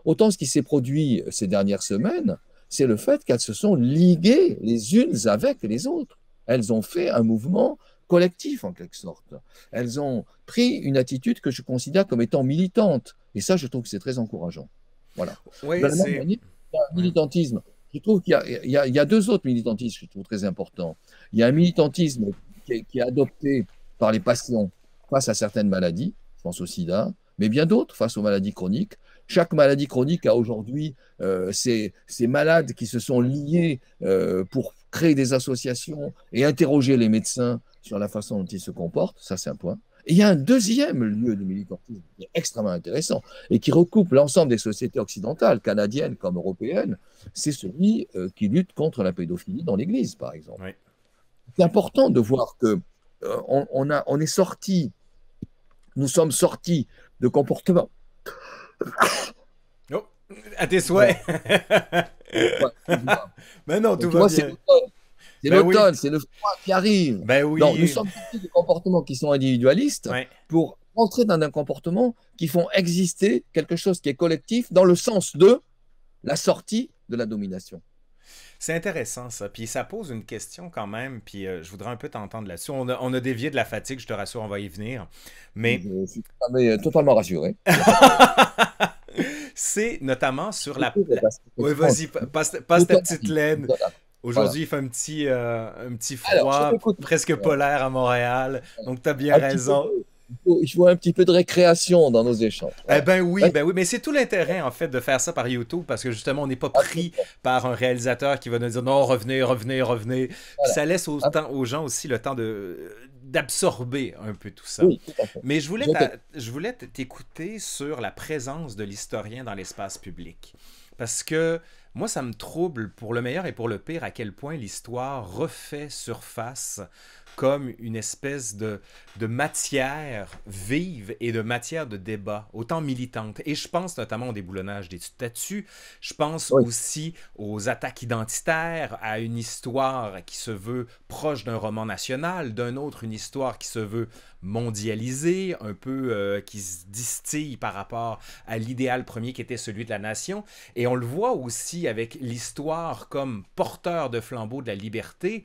Autant ce qui s'est produit ces dernières semaines, c'est le fait qu'elles se sont liguées les unes avec les autres. Elles ont fait un mouvement collectif en quelque sorte. Elles ont pris une attitude que je considère comme étant militante. Et ça, je trouve que c'est très encourageant. Voilà. Oui, ben, militantisme. Je trouve qu'il y a deux autres militantismes que je trouve très importants. Il y a un militantisme qui est adopté par les patients face à certaines maladies, je pense au sida, mais bien d'autres face aux maladies chroniques. Chaque maladie chronique a aujourd'hui ces malades qui se sont liés pour créer des associations et interroger les médecins sur la façon dont ils se comportent, ça c'est un point. Et il y a un deuxième lieu de militantisme qui est extrêmement intéressant et qui recoupe l'ensemble des sociétés occidentales, canadiennes comme européennes, c'est celui qui lutte contre la pédophilie dans l'Église, par exemple. Oui. C'est important de voir que nous sommes sortis de comportements. Oh, à tes souhaits. Ouais, mais non, tout va bien. C'est l'automne, oui. C'est le froid qui arrive. Ben oui. Donc, nous sommes sortis de comportements qui sont individualistes ouais. pour entrer dans un comportement qui font exister quelque chose qui est collectif dans le sens de la sortie de la domination. C'est intéressant ça, puis ça pose une question quand même, puis je voudrais un peu t'entendre là-dessus. On a dévié de la fatigue, je te rassure, on va y venir, mais... Je suis totalement rassuré. C'est notamment sur la... Oui, vas-y, passe ta petite laine. Aujourd'hui, voilà. Il fait un petit froid, alors, presque polaire à Montréal, donc tu as bien raison. Il faut un petit peu de récréation dans nos échanges. Ouais. Eh ben oui, ouais. Ben oui, mais c'est tout l'intérêt en fait de faire ça par YouTube parce que justement on n'est pas pris par un réalisateur qui va nous dire non, revenez. Voilà. Ça laisse aux gens aussi le temps d'absorber un peu tout ça. Oui, tout à fait. Mais je voulais t'écouter sur la présence de l'historien dans l'espace public parce que moi ça me trouble pour le meilleur et pour le pire à quel point l'histoire refait surface comme une espèce de matière vive et de matière de débat, autant militante. Et je pense notamment au déboulonnage des statues, je pense oui. aussi aux attaques identitaires, à une histoire qui se veut proche d'un roman national, d'un autre une histoire qui se veut mondialisée, un peu qui se distille par rapport à l'idéal premier qui était celui de la nation. Et on le voit aussi avec l'histoire comme porteur de flambeau de la liberté,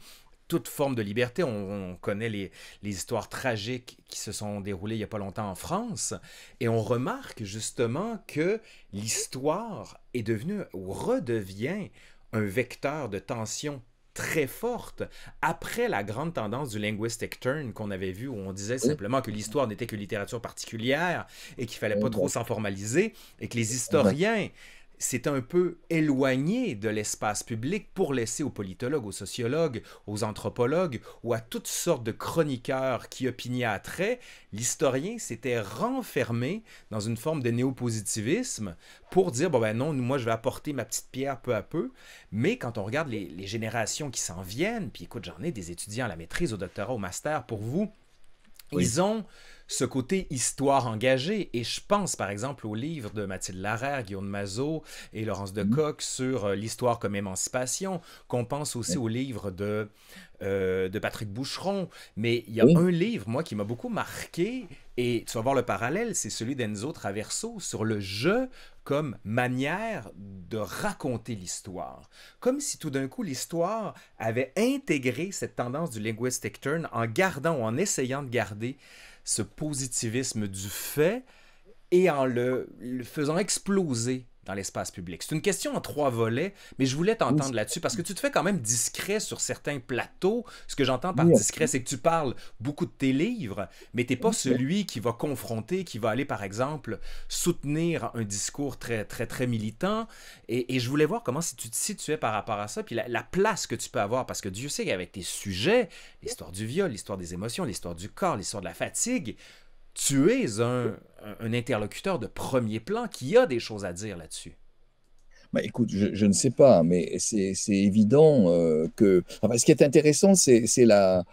toute forme de liberté. On connaît les histoires tragiques qui se sont déroulées il n'y a pas longtemps en France et on remarque justement que l'histoire est devenue ou redevient un vecteur de tension très forte après la grande tendance du linguistic turn qu'on avait vu où on disait simplement que l'histoire n'était que littérature particulière et qu'il ne fallait pas trop s'en formaliser et que les historiens c'est un peu éloigné de l'espace public pour laisser aux politologues, aux sociologues, aux anthropologues ou à toutes sortes de chroniqueurs qui opiniâtraient, l'historien s'était renfermé dans une forme de néopositivisme pour dire « bon ben non, moi je vais apporter ma petite pierre peu à peu », mais quand on regarde les générations qui s'en viennent, puis écoute, j'en ai des étudiants à la maîtrise, au doctorat, au master pour vous, oui. Ils ont ce côté histoire engagée, et je pense par exemple au livre de Mathilde Larère, Guillaume Mazot et Laurence De Koch sur l'histoire comme émancipation, qu'on pense aussi au livre de Patrick Boucheron, mais il y a un livre, moi, qui m'a beaucoup marqué, et tu vas voir le parallèle, c'est celui d'Enzo Traverso sur le jeu comme manière de raconter l'histoire. Comme si tout d'un coup l'histoire avait intégré cette tendance du linguistic turn en gardant ou en essayant de garder ce positivisme du fait et en le faisant exploser dans l'espace public. C'est une question en trois volets, mais je voulais t'entendre là-dessus parce que tu te fais quand même discret sur certains plateaux. Ce que j'entends par discret, c'est que tu parles beaucoup de tes livres, mais tu n'es pas celui qui va confronter, qui va aller, par exemple, soutenir un discours très, très, très militant. Et je voulais voir comment si tu te situais par rapport à ça, puis la place que tu peux avoir, parce que Dieu sait qu'avec tes sujets, l'histoire du viol, l'histoire des émotions, l'histoire du corps, l'histoire de la fatigue, tu es un interlocuteur de premier plan qui a des choses à dire là-dessus. Bah, écoute, je ne sais pas, mais c'est évident que... Enfin, ce qui est intéressant, c'est la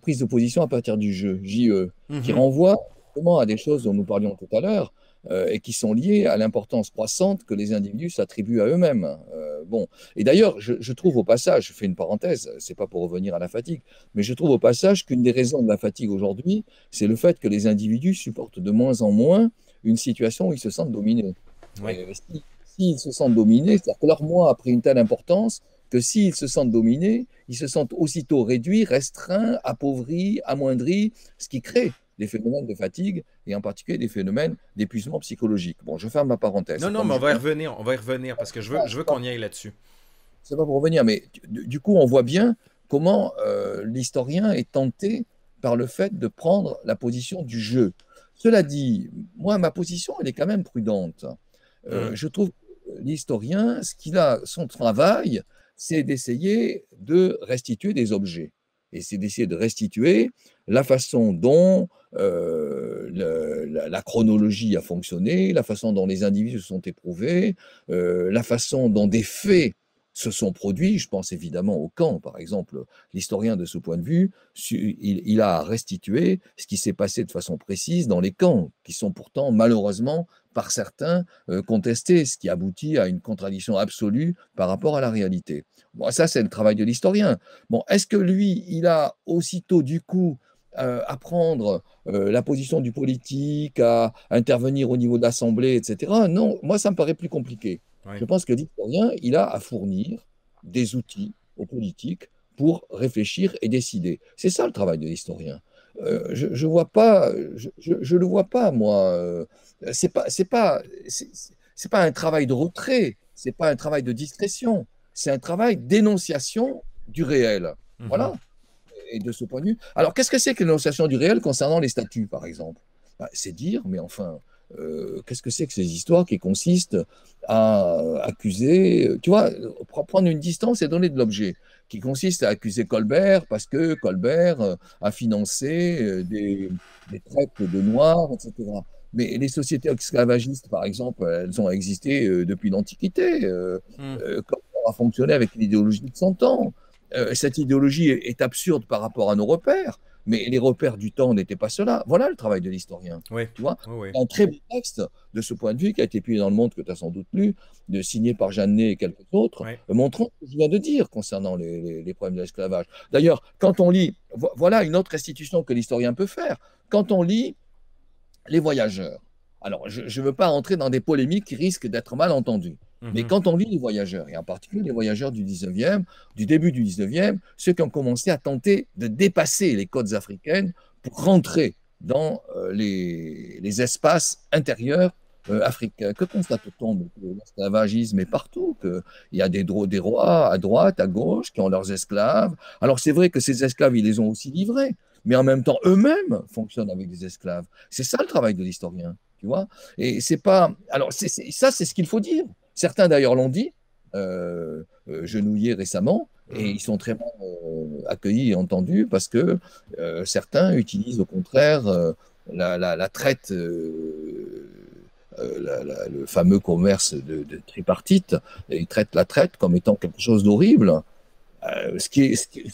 prise de position à partir du jeu, JE, qui renvoie justement à des choses dont nous parlions tout à l'heure et qui sont liées à l'importance croissante que les individus s'attribuent à eux-mêmes. Bon. Et d'ailleurs, je trouve au passage, je fais une parenthèse, ce n'est pas pour revenir à la fatigue, mais je trouve au passage qu'une des raisons de la fatigue aujourd'hui, c'est le fait que les individus supportent de moins en moins une situation où ils se sentent dominés. Ouais. S'ils se sentent dominés, c'est-à-dire que leur moi a pris une telle importance que s'ils se sentent dominés, ils se sentent aussitôt réduits, restreints, appauvris, amoindris, ce qui crée des phénomènes de fatigue et en particulier des phénomènes d'épuisement psychologique. Bon, je ferme ma parenthèse. Non, non, mais on va y revenir parce que je veux qu'on y aille là-dessus. C'est pas pour revenir, mais du coup, on voit bien comment l'historien est tenté par le fait de prendre la position du jeu. Cela dit, moi, ma position, elle est quand même prudente. Je trouve que l'historien, son travail, c'est d'essayer de restituer des objets. Et c'est d'essayer de restituer la façon dont la chronologie a fonctionné, la façon dont les individus se sont éprouvés, la façon dont des faits se sont produits. Je pense évidemment au camp, par exemple. L'historien, de ce point de vue, il a restitué ce qui s'est passé de façon précise dans les camps, qui sont pourtant malheureusement, par certains, contestés, ce qui aboutit à une contradiction absolue par rapport à la réalité. Bon, ça, c'est le travail de l'historien. Bon, est-ce que lui, il a aussitôt, du coup, à prendre la position du politique, à intervenir au niveau de l'Assemblée, etc. Non, moi, ça me paraît plus compliqué. Oui. Je pense que l'historien, il a à fournir des outils aux politiques pour réfléchir et décider. C'est ça le travail de l'historien. Je le vois pas, moi. C'est pas un travail de retrait, c'est pas un travail de discrétion, c'est un travail d'énonciation du réel. Voilà. Et de ce point de vue. Alors, qu'est-ce que c'est que l'énonciation du réel concernant les statues, par exemple? C'est dire, mais enfin, qu'est-ce que c'est que ces histoires qui consistent à accuser, tu vois, prendre une distance et donner de l'objet, qui consiste à accuser Colbert parce que Colbert a financé des traites de noirs, etc. Mais les sociétés esclavagistes, par exemple, elles ont existé depuis l'Antiquité. Colbert a fonctionné avec l'idéologie de son temps. Cette idéologie est absurde par rapport à nos repères, mais les repères du temps n'étaient pas cela. Voilà le travail de l'historien. Oui. Tu vois, un très beau texte de ce point de vue qui a été publié dans Le Monde, que tu as sans doute lu, signé par Jeannet et quelques autres, montrant ce que je viens de dire concernant les problèmes de l'esclavage. D'ailleurs, quand on lit, voilà une autre restitution que l'historien peut faire, quand on lit Les Voyageurs. Alors, je ne veux pas entrer dans des polémiques qui risquent d'être mal entendues. Mais quand on lit Les Voyageurs, et en particulier les voyageurs du 19e, du début du 19e, ceux qui ont commencé à tenter de dépasser les côtes africaines pour rentrer dans les espaces intérieurs africains. Que constate-t-on? L'esclavagisme est partout, il y a des rois à droite, à gauche, qui ont leurs esclaves. Alors c'est vrai que ces esclaves, ils les ont aussi livrés, mais en même temps, eux-mêmes fonctionnent avec des esclaves. C'est ça le travail de l'historien, tu vois. Et c'est pas... Alors ça, c'est ce qu'il faut dire. Certains d'ailleurs l'ont dit, Genouillé récemment, et ils sont très bien accueillis et entendus parce que certains utilisent au contraire la traite, le fameux commerce de tripartite, et ils traitent la traite comme étant quelque chose d'horrible, ce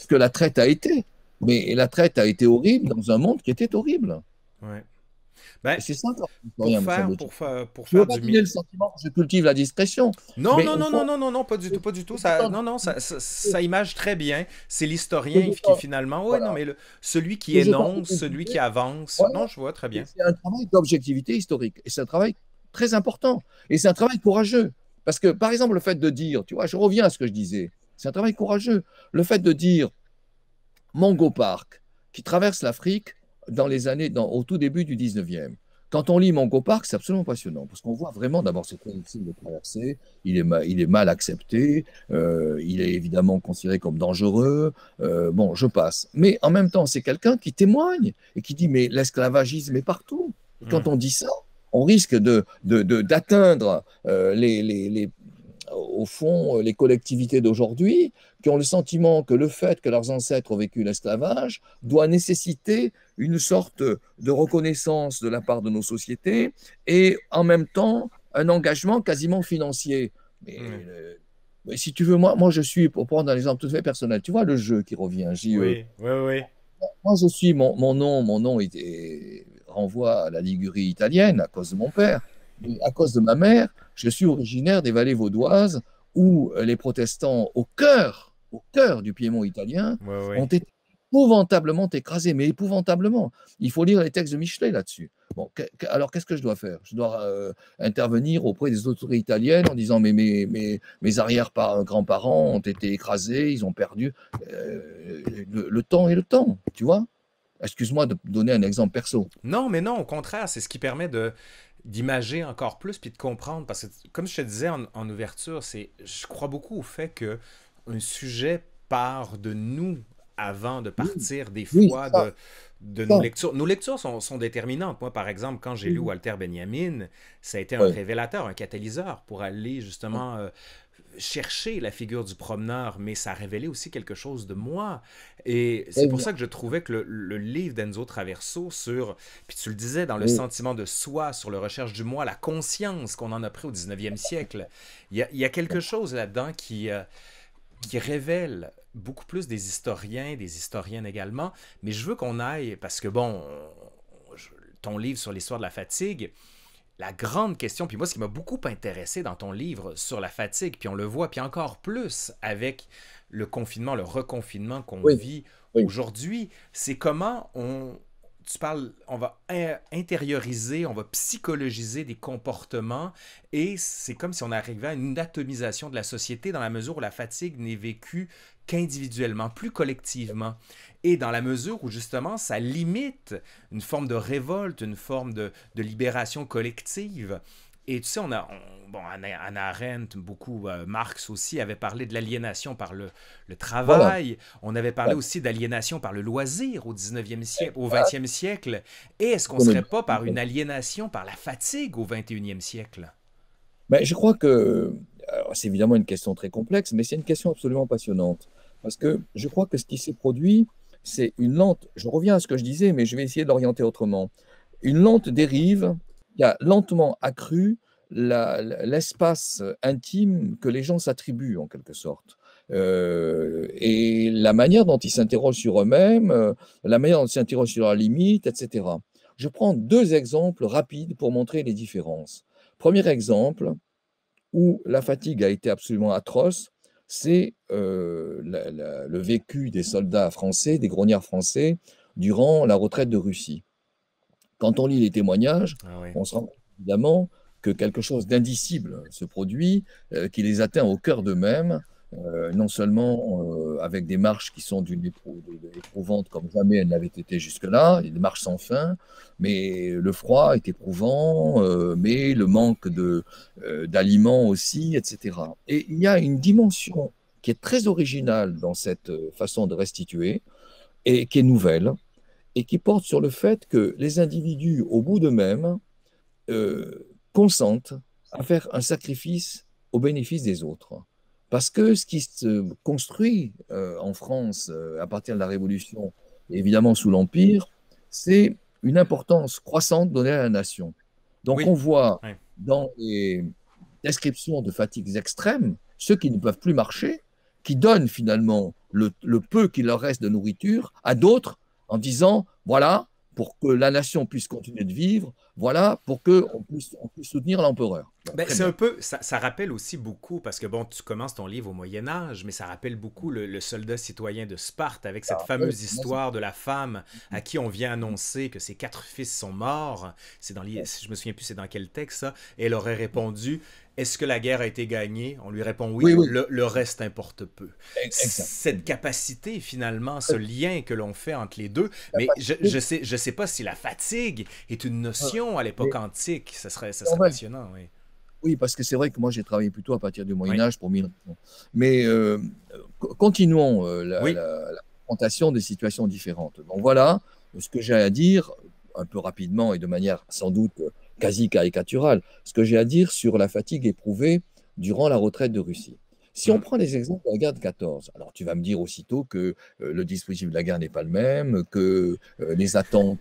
que la traite a été. Mais la traite a été horrible dans un monde qui était horrible. Ouais. Ben, c'est ça. Pour faire du milieu. Le sentiment que je cultive la discrétion. Non, non, non, non, non, non, non, pas du tout, pas du tout. Ça, non, non, ça image très bien. C'est l'historien qui finalement, oui, non, mais celui qui énonce, celui qui avance. Voilà. Non, je vois très bien. C'est un travail d'objectivité historique et c'est un travail très important et c'est un travail courageux parce que, par exemple, le fait de dire, tu vois, je reviens à ce que je disais, c'est un travail courageux. Le fait de dire Mongo Park qui traverse l'Afrique. Dans les années, au tout début du 19e. Quand on lit Mongo Park, c'est absolument passionnant, parce qu'on voit vraiment, d'abord, c'est très difficile de traverser, il est mal accepté, il est évidemment considéré comme dangereux, bon, je passe. Mais en même temps, c'est quelqu'un qui témoigne, et qui dit, mais l'esclavagisme est partout. Et quand on dit ça, on risque d'atteindre au fond, les collectivités d'aujourd'hui qui ont le sentiment que le fait que leurs ancêtres ont vécu l'esclavage doit nécessiter une sorte de reconnaissance de la part de nos sociétés et en même temps un engagement quasiment financier. Mais si tu veux, moi je suis, pour prendre un exemple tout à fait personnel, tu vois le jeu qui revient, J.E. Oui, oui, oui. Moi je suis, mon nom renvoie à la Ligurie italienne à cause de mon père. Et à cause de ma mère, je suis originaire des vallées vaudoises où les protestants, au cœur du Piémont italien, ont été épouvantablement écrasés, mais épouvantablement. Il faut lire les textes de Michelet là-dessus. Bon, alors qu'est-ce que je dois faire? Je dois intervenir auprès des autorités italiennes en disant mais mes arrière-grands-parents ont été écrasés, ils ont perdu le temps, tu vois? Excuse-moi de donner un exemple perso. Non, mais non, au contraire, c'est ce qui permet d'imager encore plus puis de comprendre. Parce que, comme je te disais en ouverture, je crois beaucoup au fait qu'un sujet part de nous avant de partir des fois de nos lectures. Nos lectures sont déterminantes. Moi, par exemple, quand j'ai lu Walter Benjamin, ça a été un révélateur, un catalyseur pour aller justement... chercher la figure du promeneur, mais ça révélait aussi quelque chose de moi. Et c'est pour ça que je trouvais que le livre d'Enzo Traverso sur, puis tu le disais, dans le sentiment de soi, sur la recherche du moi, la conscience qu'on en a pris au 19e siècle, il y a quelque chose là-dedans qui révèle beaucoup plus des historiennes également. Mais je veux qu'on aille, parce que bon, ton livre sur l'histoire de la fatigue, la grande question, puis moi ce qui m'a beaucoup intéressé dans ton livre sur la fatigue, puis on le voit, puis encore plus avec le confinement, le reconfinement qu'on vit aujourd'hui, c'est comment on va intérioriser, on va psychologiser des comportements, et c'est comme si on arrivait à une atomisation de la société dans la mesure où la fatigue n'est vécue qu'individuellement, plus collectivement. Et dans la mesure où, justement, ça limite une forme de révolte, une forme de libération collective. Et tu sais, bon, Anna Arendt, beaucoup, Marx aussi, avait parlé de l'aliénation par le travail. Voilà. On avait parlé aussi d'aliénation par le loisir au 19e siècle, au 20e siècle. Et est-ce qu'on ne serait pas par une aliénation par la fatigue au 21e siècle? Ben, je crois que c'est évidemment une question très complexe, mais c'est une question absolument passionnante. Parce que je crois que ce qui s'est produit, c'est une lente, je reviens à ce que je disais, mais je vais essayer de l'orienter autrement, une lente dérive qui a lentement accru l'espace intime que les gens s'attribuent en quelque sorte. Et la manière dont ils s'interrogent sur eux-mêmes, la manière dont ils s'interrogent sur leurs limites, etc. Je prends deux exemples rapides pour montrer les différences. Premier exemple, où la fatigue a été absolument atroce, c'est le vécu des soldats français, des grognards français, durant la retraite de Russie. Quand on lit les témoignages, on se rend compte évidemment que quelque chose d'indicible se produit, qui les atteint au cœur d'eux-mêmes, non seulement avec des marches qui sont d'une éprouvante comme jamais elles n'avaient été jusque-là, des marches sans fin, mais le froid est éprouvant, mais le manque d'aliments aussi, etc. Et il y a une dimension qui est très originale dans cette façon de restituer, et qui est nouvelle, et qui porte sur le fait que les individus, au bout d'eux-mêmes, consentent à faire un sacrifice au bénéfice des autres. Parce que ce qui se construit en France à partir de la Révolution, évidemment sous l'Empire, c'est une importance croissante donnée à la nation. Donc oui. On voit oui. Dans les descriptions de fatigues extrêmes, ceux qui ne peuvent plus marcher, qui donnent finalement le peu qui leur reste de nourriture à d'autres en disant « voilà, pour que la nation puisse continuer de vivre, voilà, pour qu'on puisse soutenir l'empereur ». Ben, c'est un peu, ça rappelle aussi beaucoup, parce que bon, tu commences ton livre au Moyen-Âge, mais ça rappelle beaucoup le soldat citoyen de Sparte, avec cette fameuse histoire de la femme à qui on vient annoncer que ses 4 fils sont morts. C'est dans les, je me souviens plus c'est dans quel texte ça, et elle aurait répondu « Est-ce que la guerre a été gagnée ?» On lui répond « Oui, oui, oui. Le reste importe peu ». Cette capacité, finalement, ce lien que l'on fait entre les deux, mais je sais pas si la fatigue est une notion à l'époque antique, ça serait passionnant, oui. Oui, parce que c'est vrai que moi, j'ai travaillé plutôt à partir du Moyen-Âge pour 1000 ans. Mais continuons la présentation des situations différentes. Donc voilà ce que j'ai à dire, un peu rapidement et de manière sans doute quasi caricaturale, ce que j'ai à dire sur la fatigue éprouvée durant la retraite de Russie. Si on prend les exemples de la guerre de 14, alors tu vas me dire aussitôt que le dispositif de la guerre n'est pas le même, que les attentes...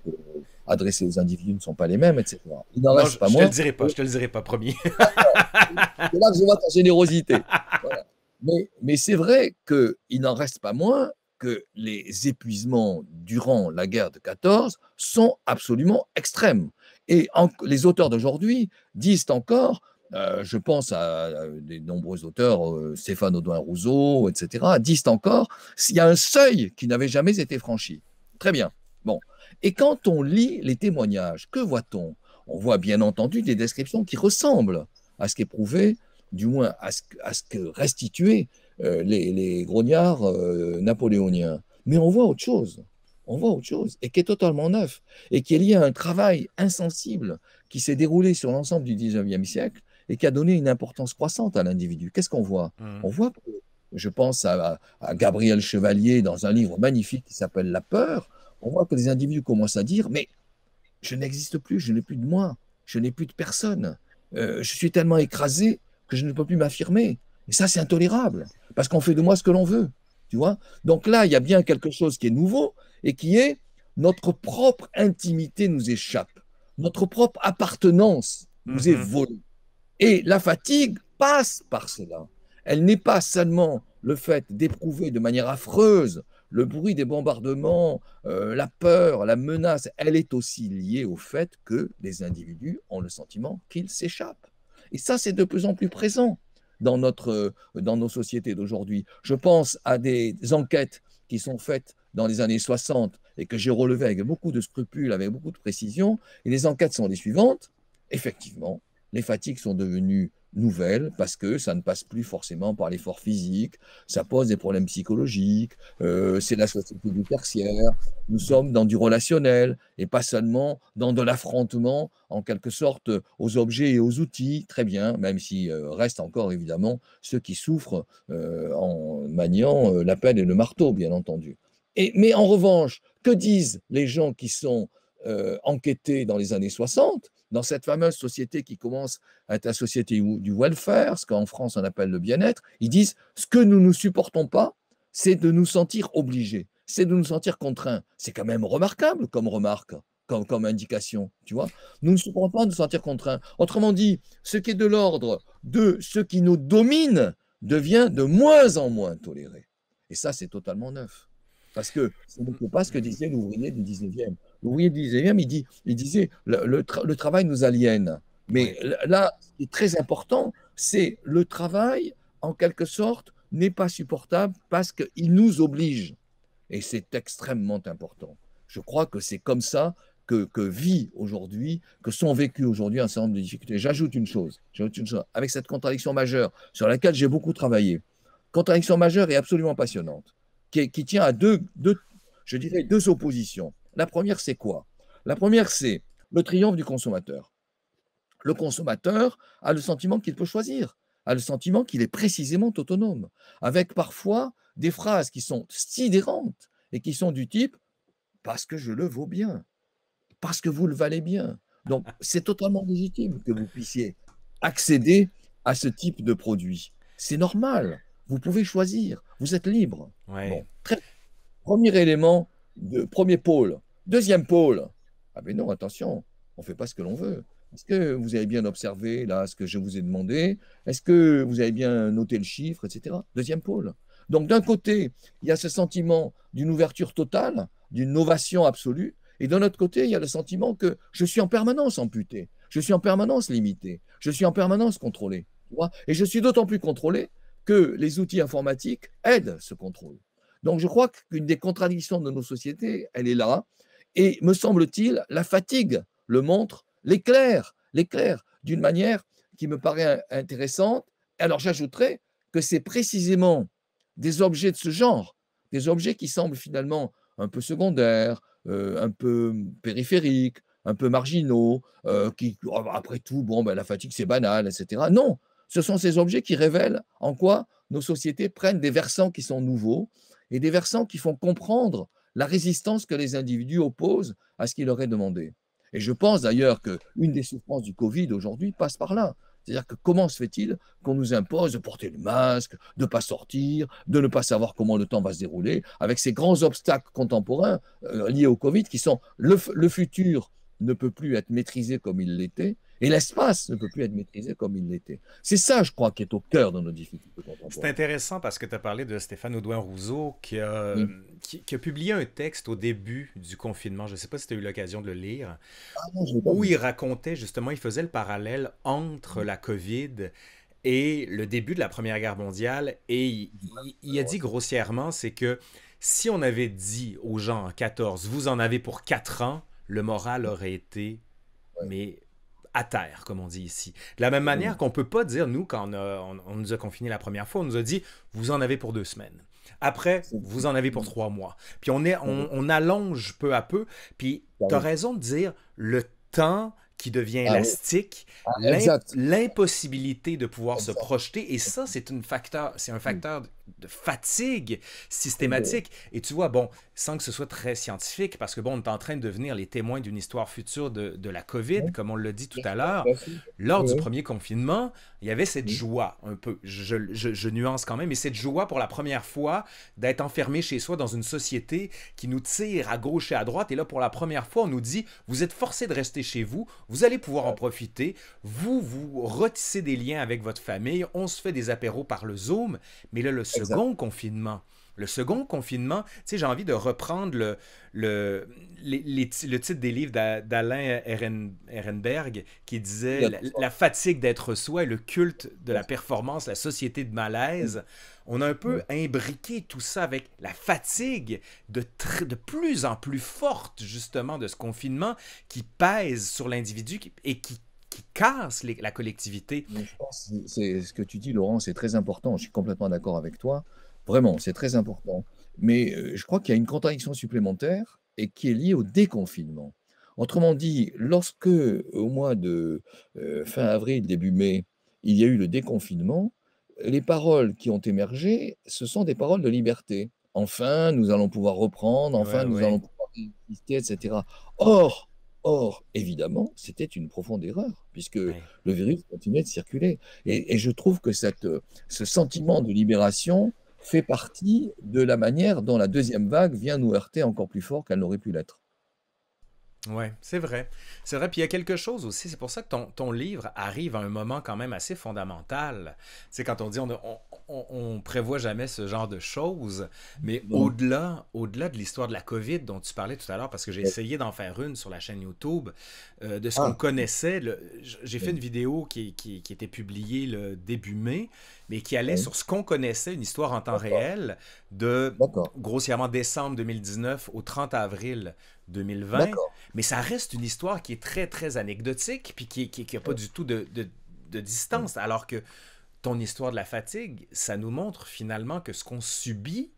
adressés aux individus ne sont pas les mêmes, etc. Il n'en reste pas moins. Je te le dirai pas, promis. C'est là que je vois ta générosité. Voilà. Mais c'est vrai qu'il n'en reste pas moins que les épuisements durant la guerre de 14 sont absolument extrêmes. Et les auteurs d'aujourd'hui disent encore, je pense à de nombreux auteurs, Stéphane Audouin-Rousseau, etc., disent encore, s'il y a un seuil qui n'avait jamais été franchi. Très bien. Bon. Et quand on lit les témoignages, que voit-on? On voit bien entendu des descriptions qui ressemblent à ce qu'éprouvaient, du moins à ce que restituaient les grognards napoléoniens. Mais on voit autre chose, et qui est totalement neuf, et qui est lié à un travail insensible qui s'est déroulé sur l'ensemble du 19e siècle et qui a donné une importance croissante à l'individu. Qu'est-ce qu'on voit? On voit que, je pense à Gabriel Chevalier dans un livre magnifique qui s'appelle « La peur », on voit que les individus commencent à dire « mais je n'existe plus, je n'ai plus de moi, je n'ai plus de personne, je suis tellement écrasé que je ne peux plus m'affirmer ». Et ça, c'est intolérable, parce qu'on fait de moi ce que l'on veut, tu vois. Donc là, il y a bien quelque chose qui est nouveau et qui est notre propre intimité nous échappe, notre propre appartenance nous est volée. Et la fatigue passe par cela. Elle n'est pas seulement le fait d'éprouver de manière affreuse le bruit des bombardements, la peur, la menace, elle est aussi liée au fait que les individus ont le sentiment qu'ils s'échappent. Et ça, c'est de plus en plus présent dans, dans nos sociétés d'aujourd'hui. Je pense à des enquêtes qui sont faites dans les années 60 et que j'ai relevées avec beaucoup de scrupules, avec beaucoup de précision. Et les enquêtes sont les suivantes. Effectivement, les fatigues sont devenues nouvelle, parce que ça ne passe plus forcément par l'effort physique, ça pose des problèmes psychologiques, c'est la société du tertiaire, nous sommes dans du relationnel et pas seulement dans de l'affrontement en quelque sorte aux objets et aux outils, très bien, même si restent encore évidemment ceux qui souffrent en maniant la pelle et le marteau, bien entendu. Mais en revanche, que disent les gens qui sont enquêtés dans les années 60 ? Dans cette fameuse société qui commence à être la société du welfare, ce qu'en France on appelle le bien-être, ils disent « ce que nous ne supportons pas, c'est de nous sentir obligés, c'est de nous sentir contraints ». C'est quand même remarquable comme remarque, comme indication, tu vois. Nous ne supportons pas de nous sentir contraints. Autrement dit, ce qui est de l'ordre de ce qui nous domine devient de moins en moins toléré. Et ça, c'est totalement neuf. Parce que ce n'est pas ce que disait l'ouvrier du 19e. L'ouvrier du 19e, il disait le travail nous aliène. Mais là, ce qui est très important, c'est le travail, en quelque sorte, n'est pas supportable parce qu'il nous oblige. Et c'est extrêmement important. Je crois que c'est comme ça que vit aujourd'hui, que sont vécues aujourd'hui un certain nombre de difficultés. J'ajoute une chose, avec cette contradiction majeure sur laquelle j'ai beaucoup travaillé. Contradiction majeure et absolument passionnante, qui tient à deux oppositions. La première, c'est quoi? La première, c'est le triomphe du consommateur. Le consommateur a le sentiment qu'il peut choisir, a le sentiment qu'il est précisément autonome, avec parfois des phrases qui sont sidérantes et qui sont du type « parce que je le vaux bien, parce que vous le valez bien ». Donc, c'est totalement légitime que vous puissiez accéder à ce type de produit. C'est normal. Vous pouvez choisir. Vous êtes libre. Ouais. Bon, premier élément, premier pôle. Deuxième pôle. Ah mais non, attention, on ne fait pas ce que l'on veut. Est-ce que vous avez bien observé là ce que je vous ai demandé? Est-ce que vous avez bien noté le chiffre, etc. Deuxième pôle. Donc d'un côté, il y a ce sentiment d'une ouverture totale, d'une novation absolue. Et d'un autre côté, il y a le sentiment que je suis en permanence amputé, je suis en permanence limité, je suis en permanence contrôlé. Tu vois, et je suis d'autant plus contrôlé que les outils informatiques aident ce contrôle. Donc je crois qu'une des contradictions de nos sociétés, elle est là. Et me semble-t-il, la fatigue le montre, l'éclaire d'une manière qui me paraît intéressante. Alors j'ajouterais que c'est précisément des objets de ce genre, des objets qui semblent finalement un peu secondaires, un peu périphériques, un peu marginaux, qui, après tout, bon, ben, la fatigue, c'est banal, etc. Non, ce sont ces objets qui révèlent en quoi nos sociétés prennent des versants qui sont nouveaux et des versants qui font comprendre la résistance que les individus opposent à ce qui leur est demandé. Et je pense d'ailleurs qu'une des souffrances du Covid aujourd'hui passe par là. C'est-à-dire que comment se fait-il qu'on nous impose de porter le masque, de ne pas sortir, de ne pas savoir comment le temps va se dérouler, avec ces grands obstacles contemporains liés au Covid qui sont le futur ne peut plus être maîtrisé comme il l'était et l'espace ne peut plus être maîtrisé comme il l'était. C'est ça, je crois, qui est au cœur de nos difficultés contemporaines. C'est intéressant parce que tu as parlé de Stéphane Audouin-Rousseau qui a publié un texte au début du confinement, je ne sais pas si tu as eu l'occasion de le lire, où il racontait justement, il faisait le parallèle entre la COVID et le début de la Première Guerre mondiale et il a dit grossièrement, c'est que si on avait dit aux gens en 14, vous en avez pour 4 ans, le moral aurait été mais à terre, comme on dit ici. De la même manière qu'on ne peut pas dire, nous, quand on nous a confinés la première fois, on nous a dit, vous en avez pour 2 semaines. Après, vous en avez pour 3 mois. Puis on allonge peu à peu. Puis tu as raison de dire, le temps qui devient élastique, l'impossibilité de pouvoir se projeter. Et ça, c'est un facteur de fatigue systématique. Et tu vois, bon, sans que ce soit très scientifique, parce que bon, on est en train de devenir les témoins d'une histoire future de la COVID, comme on l'a dit tout à l'heure. Lors du premier confinement, il y avait cette joie, un peu, je nuance quand même, mais cette joie pour la première fois d'être enfermé chez soi dans une société qui nous tire à gauche et à droite. Et là, pour la première fois, on nous dit, vous êtes forcé de rester chez vous, vous allez pouvoir en profiter, vous retissez des liens avec votre famille, on se fait des apéros par le Zoom, mais là, le second confinement, tu sais, j'ai envie de reprendre le titre des livres d'Alain Ehrenberg qui disait « La fatigue d'être soi et le culte de la performance, la société de malaise ». On a un peu imbriqué tout ça avec la fatigue de plus en plus forte, justement, de ce confinement qui pèse sur l'individu et qui casse la collectivité. Je pense que ce que tu dis, Laurent, c'est très important. Je suis complètement d'accord avec toi. Vraiment, c'est très important. Mais je crois qu'il y a une contradiction supplémentaire et qui est liée au déconfinement. Autrement dit, lorsque, au mois de fin avril, début mai, il y a eu le déconfinement, les paroles qui ont émergé, ce sont des paroles de liberté. Enfin, nous allons pouvoir reprendre, enfin, nous allons pouvoir exister, etc. Or, évidemment, c'était une profonde erreur, puisque le virus continuait de circuler. Et je trouve que ce sentiment de libération fait partie de la manière dont la deuxième vague vient nous heurter encore plus fort qu'elle n'aurait pu l'être. Oui, c'est vrai. C'est vrai, puis il y a quelque chose aussi, c'est pour ça que ton livre arrive à un moment quand même assez fondamental. C'est quand on dit on prévoit jamais ce genre de choses, mais au-delà de l'histoire de la COVID dont tu parlais tout à l'heure, parce que j'ai essayé d'en faire une sur la chaîne YouTube, de ce qu'on connaissait. J'ai fait une vidéo qui était publiée le début mai, mais qui allait sur ce qu'on connaissait, une histoire en temps réel, de grossièrement décembre 2019 au 30 avril 2020, mais ça reste une histoire qui est très, très anecdotique, puis qui n'a pas du tout de distance, alors que ton histoire de la fatigue, ça nous montre finalement que ce qu'on subit,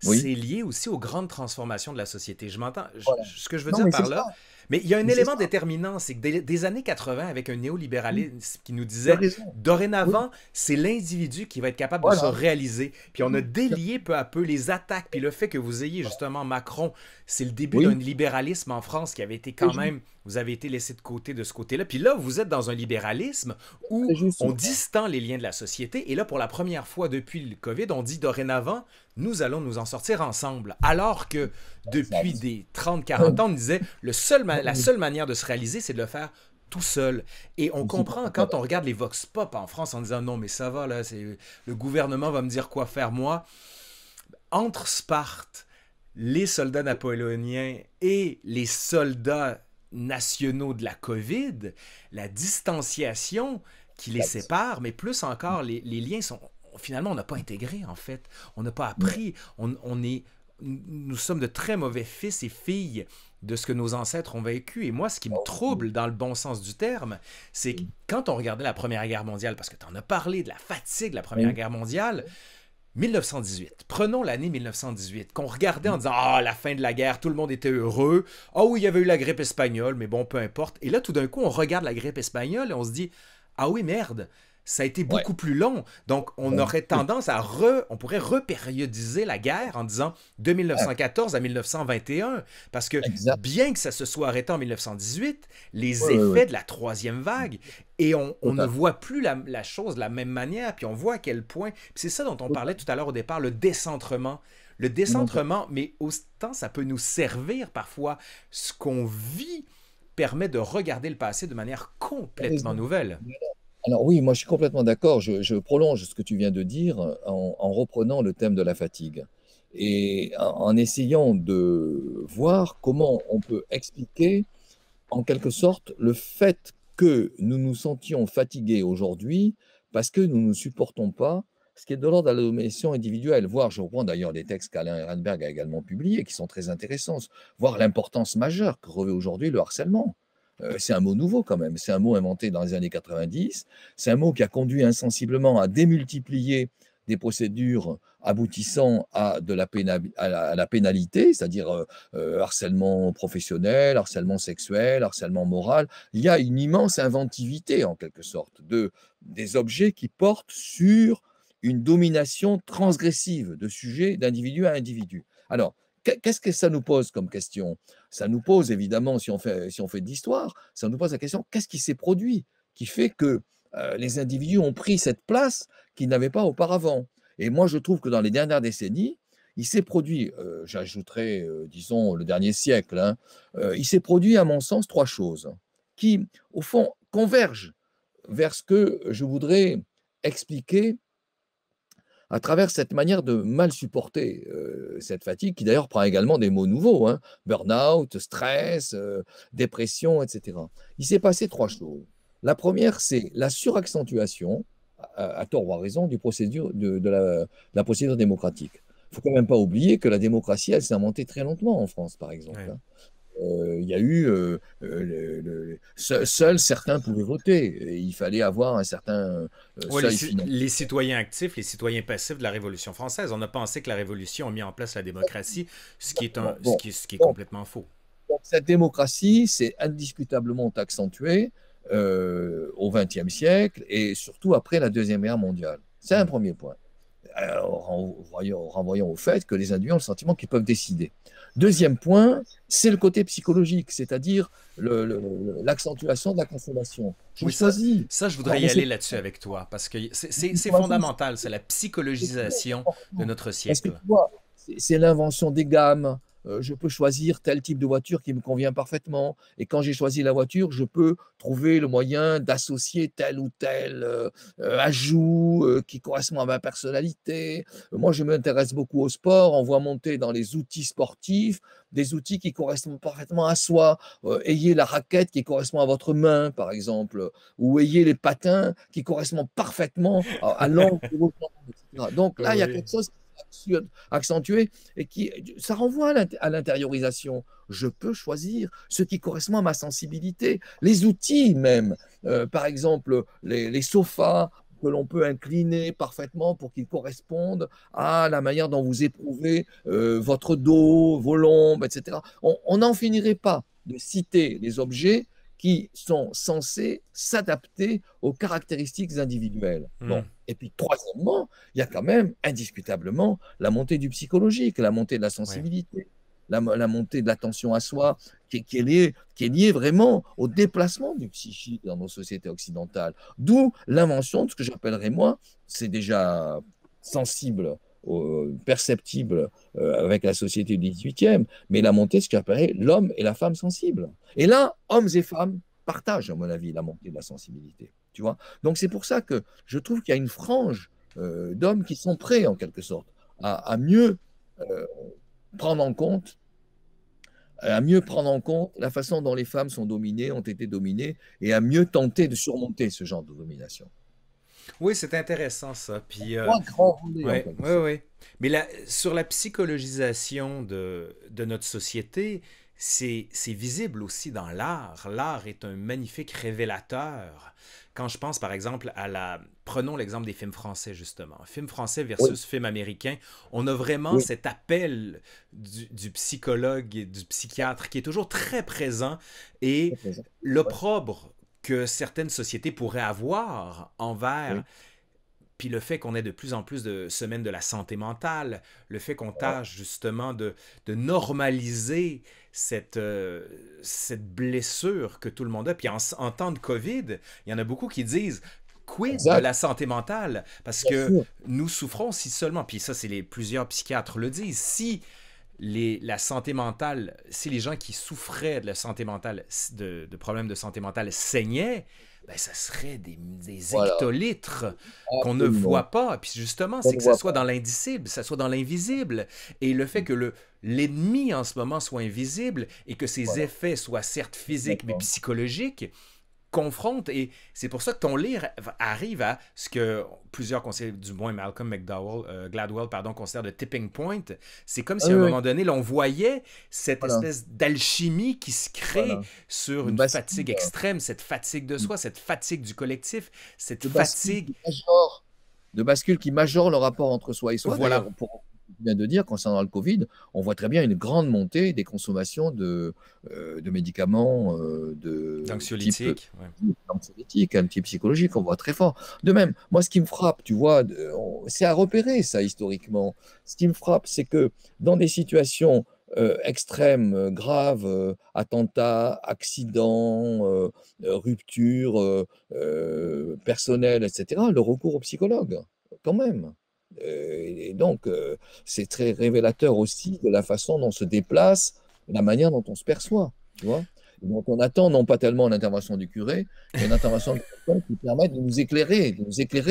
c'est lié aussi aux grandes transformations de la société. Je m'entends, ce que je veux dire par là, mais il y a un élément déterminant, c'est que des années 80, avec un néolibéralisme qui nous disait « Dorénavant, c'est l'individu qui va être capable de se réaliser. » Puis on a délié peu à peu les attaques, puis le fait que vous ayez justement Macron, c'est le début d'un libéralisme en France qui avait été quand même Vous avez été laissé de côté de ce côté-là. Puis là, vous êtes dans un libéralisme où on distend les liens de la société. Et là, pour la première fois depuis le COVID, on dit dorénavant, nous allons nous en sortir ensemble. Alors que depuis des 30-40 ans, on disait, la seule manière de se réaliser, c'est de le faire tout seul. Et on comprend quand on regarde les vox pop en France en disant, non, mais ça va, là, le gouvernement va me dire quoi faire, moi. Entre Sparte, les soldats napoléoniens et les soldats nationaux de la COVID, la distanciation qui les sépare, mais plus encore, les liens sont... Finalement, on n'a pas intégré, en fait. On n'a pas appris. Nous sommes de très mauvais fils et filles de ce que nos ancêtres ont vécu. Et moi, ce qui me trouble, dans le bon sens du terme, c'est que quand on regardait la Première Guerre mondiale, parce que tu en as parlé de la fatigue de la Première Guerre mondiale, 1918. Prenons l'année 1918, qu'on regardait en disant « Ah, la fin de la guerre, tout le monde était heureux. Ah oui, il y avait eu la grippe espagnole, mais bon, peu importe. » Et là, tout d'un coup, on regarde la grippe espagnole et on se dit « Ah oui, merde, ça a été beaucoup plus long. » Donc, on aurait tendance à repériodiser la guerre en disant « de 1914 à 1921 ». Parce que bien que ça se soit arrêté en 1918, les effets de la troisième vague... Et on ne voit plus la chose de la même manière, puis on voit à quel point... C'est ça dont on parlait tout à l'heure au départ, le décentrement. Le décentrement, mais autant ça peut nous servir parfois. Ce qu'on vit permet de regarder le passé de manière complètement nouvelle. Alors oui, moi je suis complètement d'accord. Je prolonge ce que tu viens de dire en reprenant le thème de la fatigue et en essayant de voir comment on peut expliquer en quelque sorte le fait que nous nous sentions fatigués aujourd'hui parce que nous ne supportons pas ce qui est de l'ordre de la domination individuelle, voire, je reprends d'ailleurs des textes qu'Alain Ehrenberg a également publiés, qui sont très intéressants, voire l'importance majeure que revêt aujourd'hui le harcèlement. C'est un mot nouveau quand même, c'est un mot inventé dans les années 90, c'est un mot qui a conduit insensiblement à démultiplier des procédures aboutissant à la pénalité, c'est-à-dire harcèlement professionnel, harcèlement sexuel, harcèlement moral. Il y a une immense inventivité, en quelque sorte, des objets qui portent sur une domination transgressive de sujets d'individu à individu. Alors, qu'est-ce que ça nous pose comme question? Ça nous pose, évidemment, si on fait de l'histoire, ça nous pose la question, qu'est-ce qui s'est produit qui fait que les individus ont pris cette place qu'ils n'avaient pas auparavant. Et moi, je trouve que dans les dernières décennies, il s'est produit, j'ajouterai, disons, le dernier siècle, hein, il s'est produit, à mon sens, trois choses qui, au fond, convergent vers ce que je voudrais expliquer à travers cette manière de mal supporter cette fatigue, qui d'ailleurs prend également des mots nouveaux, hein, burn-out, stress, dépression, etc. Il s'est passé trois choses. La première, c'est la suraccentuation, à tort ou à raison, de la procédure démocratique. Il ne faut quand même pas oublier que la démocratie, elle s'est inventée très lentement en France, par exemple. Ouais. Il y a eu... Seuls certains pouvaient voter. Et il fallait avoir un certain... les citoyens actifs, les citoyens passifs de la Révolution française. On a pensé que la Révolution a mis en place la démocratie, ce qui est complètement faux. Donc, cette démocratie s'est indiscutablement accentuée au XXe siècle et surtout après la Deuxième Guerre mondiale. C'est un premier point. Alors, en renvoyant au fait que les individus ont le sentiment qu'ils peuvent décider. Deuxième point, c'est le côté psychologique, c'est-à-dire l'accentuation de la consommation. Je choisis. Ça, je voudrais y aller là-dessus avec toi, parce que c'est fondamental, c'est la psychologisation de notre siècle. C'est l'invention des gammes. Je peux choisir tel type de voiture qui me convient parfaitement. Et quand j'ai choisi la voiture, je peux trouver le moyen d'associer tel ou tel ajout qui correspond à ma personnalité. Moi, je m'intéresse beaucoup au sport. On voit monter dans les outils sportifs des outils qui correspondent parfaitement à soi. Ayez la raquette qui correspond à votre main, par exemple, ou ayez les patins qui correspondent parfaitement à l'angle de votre main, etc. Donc là, il y a quelque chose... accentué et qui ça renvoie à l'intériorisation. Je peux choisir ce qui correspond à ma sensibilité, les outils même, par exemple les sofas que l'on peut incliner parfaitement pour qu'ils correspondent à la manière dont vous éprouvez votre dos, vos lombes, etc. On n'en finirait pas de citer les objets qui sont censés s'adapter aux caractéristiques individuelles. Bon. Et puis, troisièmement, il y a quand même indiscutablement la montée du psychologique, la montée de la sensibilité. la montée de l'attention à soi, qui est liée vraiment au déplacement du psychique dans nos sociétés occidentales. D'où l'invention de ce que j'appellerais moi, c'est déjà sensible, perceptible avec la société du XVIIIe, mais la montée de ce qu'appellerait l'homme et la femme sensible. Et là, hommes et femmes partagent, à mon avis, la montée de la sensibilité. Tu vois, donc c'est pour ça que je trouve qu'il y a une frange d'hommes qui sont prêts, en quelque sorte, à mieux prendre en compte la façon dont les femmes sont dominées, ont été dominées, et à mieux tenter de surmonter ce genre de domination. Oui, c'est intéressant ça. Puis, oui. Mais sur la psychologisation de notre société, c'est visible aussi dans l'art. L'art est un magnifique révélateur. Quand je pense, par exemple, à la... Prenons l'exemple des films français, justement. Film français versus film américain. On a vraiment cet appel du psychologue et du psychiatre qui est toujours très présent, et l'opprobre que certaines sociétés pourraient avoir envers... Puis le fait qu'on ait de plus en plus de semaines de la santé mentale, le fait qu'on tâche justement de normaliser cette blessure que tout le monde a. Puis en temps de COVID, il y en a beaucoup qui disent « quid de la santé mentale ?» Parce que nous souffrons si seulement, puis ça, plusieurs psychiatres le disent, si la santé mentale, si les gens qui souffraient de la santé mentale, de problèmes de santé mentale saignaient, ben, ça serait des hectolitres qu'on ne voit pas. Puis justement, c'est que ça soit dans l'indicible, ça soit dans l'invisible. Et le fait que l'ennemi en ce moment soit invisible et que ses effets soient certes physiques mais psychologiques, confrontent. Et c'est pour ça que ton livre arrive à ce que plusieurs considèrent, du moins Malcolm Gladwell considère de tipping point. C'est comme si à un moment donné, l'on voyait cette espèce d'alchimie qui se crée sur une fatigue extrême, cette fatigue de soi, cette fatigue du collectif, cette fatigue... De bascule qui majore le rapport entre soi et soi. Voilà. Pour... vient de dire, concernant le Covid, on voit très bien une grande montée des consommations de médicaments d'anxiolytiques, un type psychologique, on voit très fort. De même, moi, ce qui me frappe, tu vois, c'est à repérer ça historiquement. Ce qui me frappe, c'est que dans des situations extrêmes, graves, attentats, accidents, ruptures personnelles, etc., le recours au psychologue, quand même. Et donc, c'est très révélateur aussi de la façon dont on se déplace, la manière dont on se perçoit, tu vois. Donc, on attend non pas tellement l'intervention du curé, mais l'intervention qui permet de nous éclairer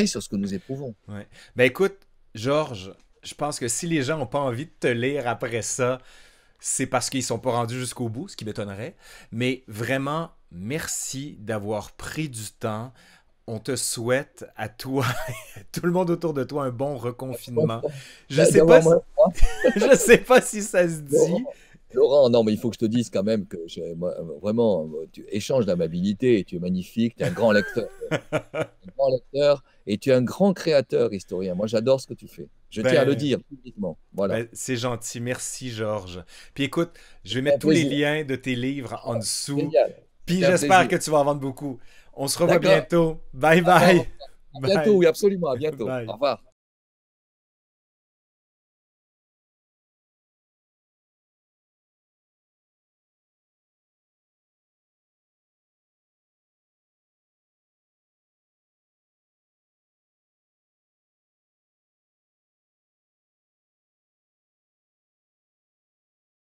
sur ce que nous éprouvons. Ouais. Ben écoute, Georges, je pense que si les gens n'ont pas envie de te lire après ça, c'est parce qu'ils ne sont pas rendus jusqu'au bout, ce qui m'étonnerait. Mais vraiment, merci d'avoir pris du temps. On te souhaite à toi et à tout le monde autour de toi un bon reconfinement. Je sais pas si ça se dit. Laurent, non, mais il faut que je te dise quand même que vraiment, tu échanges d'amabilité, tu es magnifique, tu es un grand lecteur. Et tu es un grand créateur, historien. Moi, j'adore ce que tu fais. Je tiens à le dire publiquement. Voilà. Ben, c'est gentil. Merci, Georges. Puis écoute, je vais mettre tous les liens de tes livres en dessous. Génial. Puis j'espère que tu vas en vendre beaucoup. On se revoit bientôt. Bye bye. À bientôt, oui, absolument. À bientôt. Bye. Au revoir.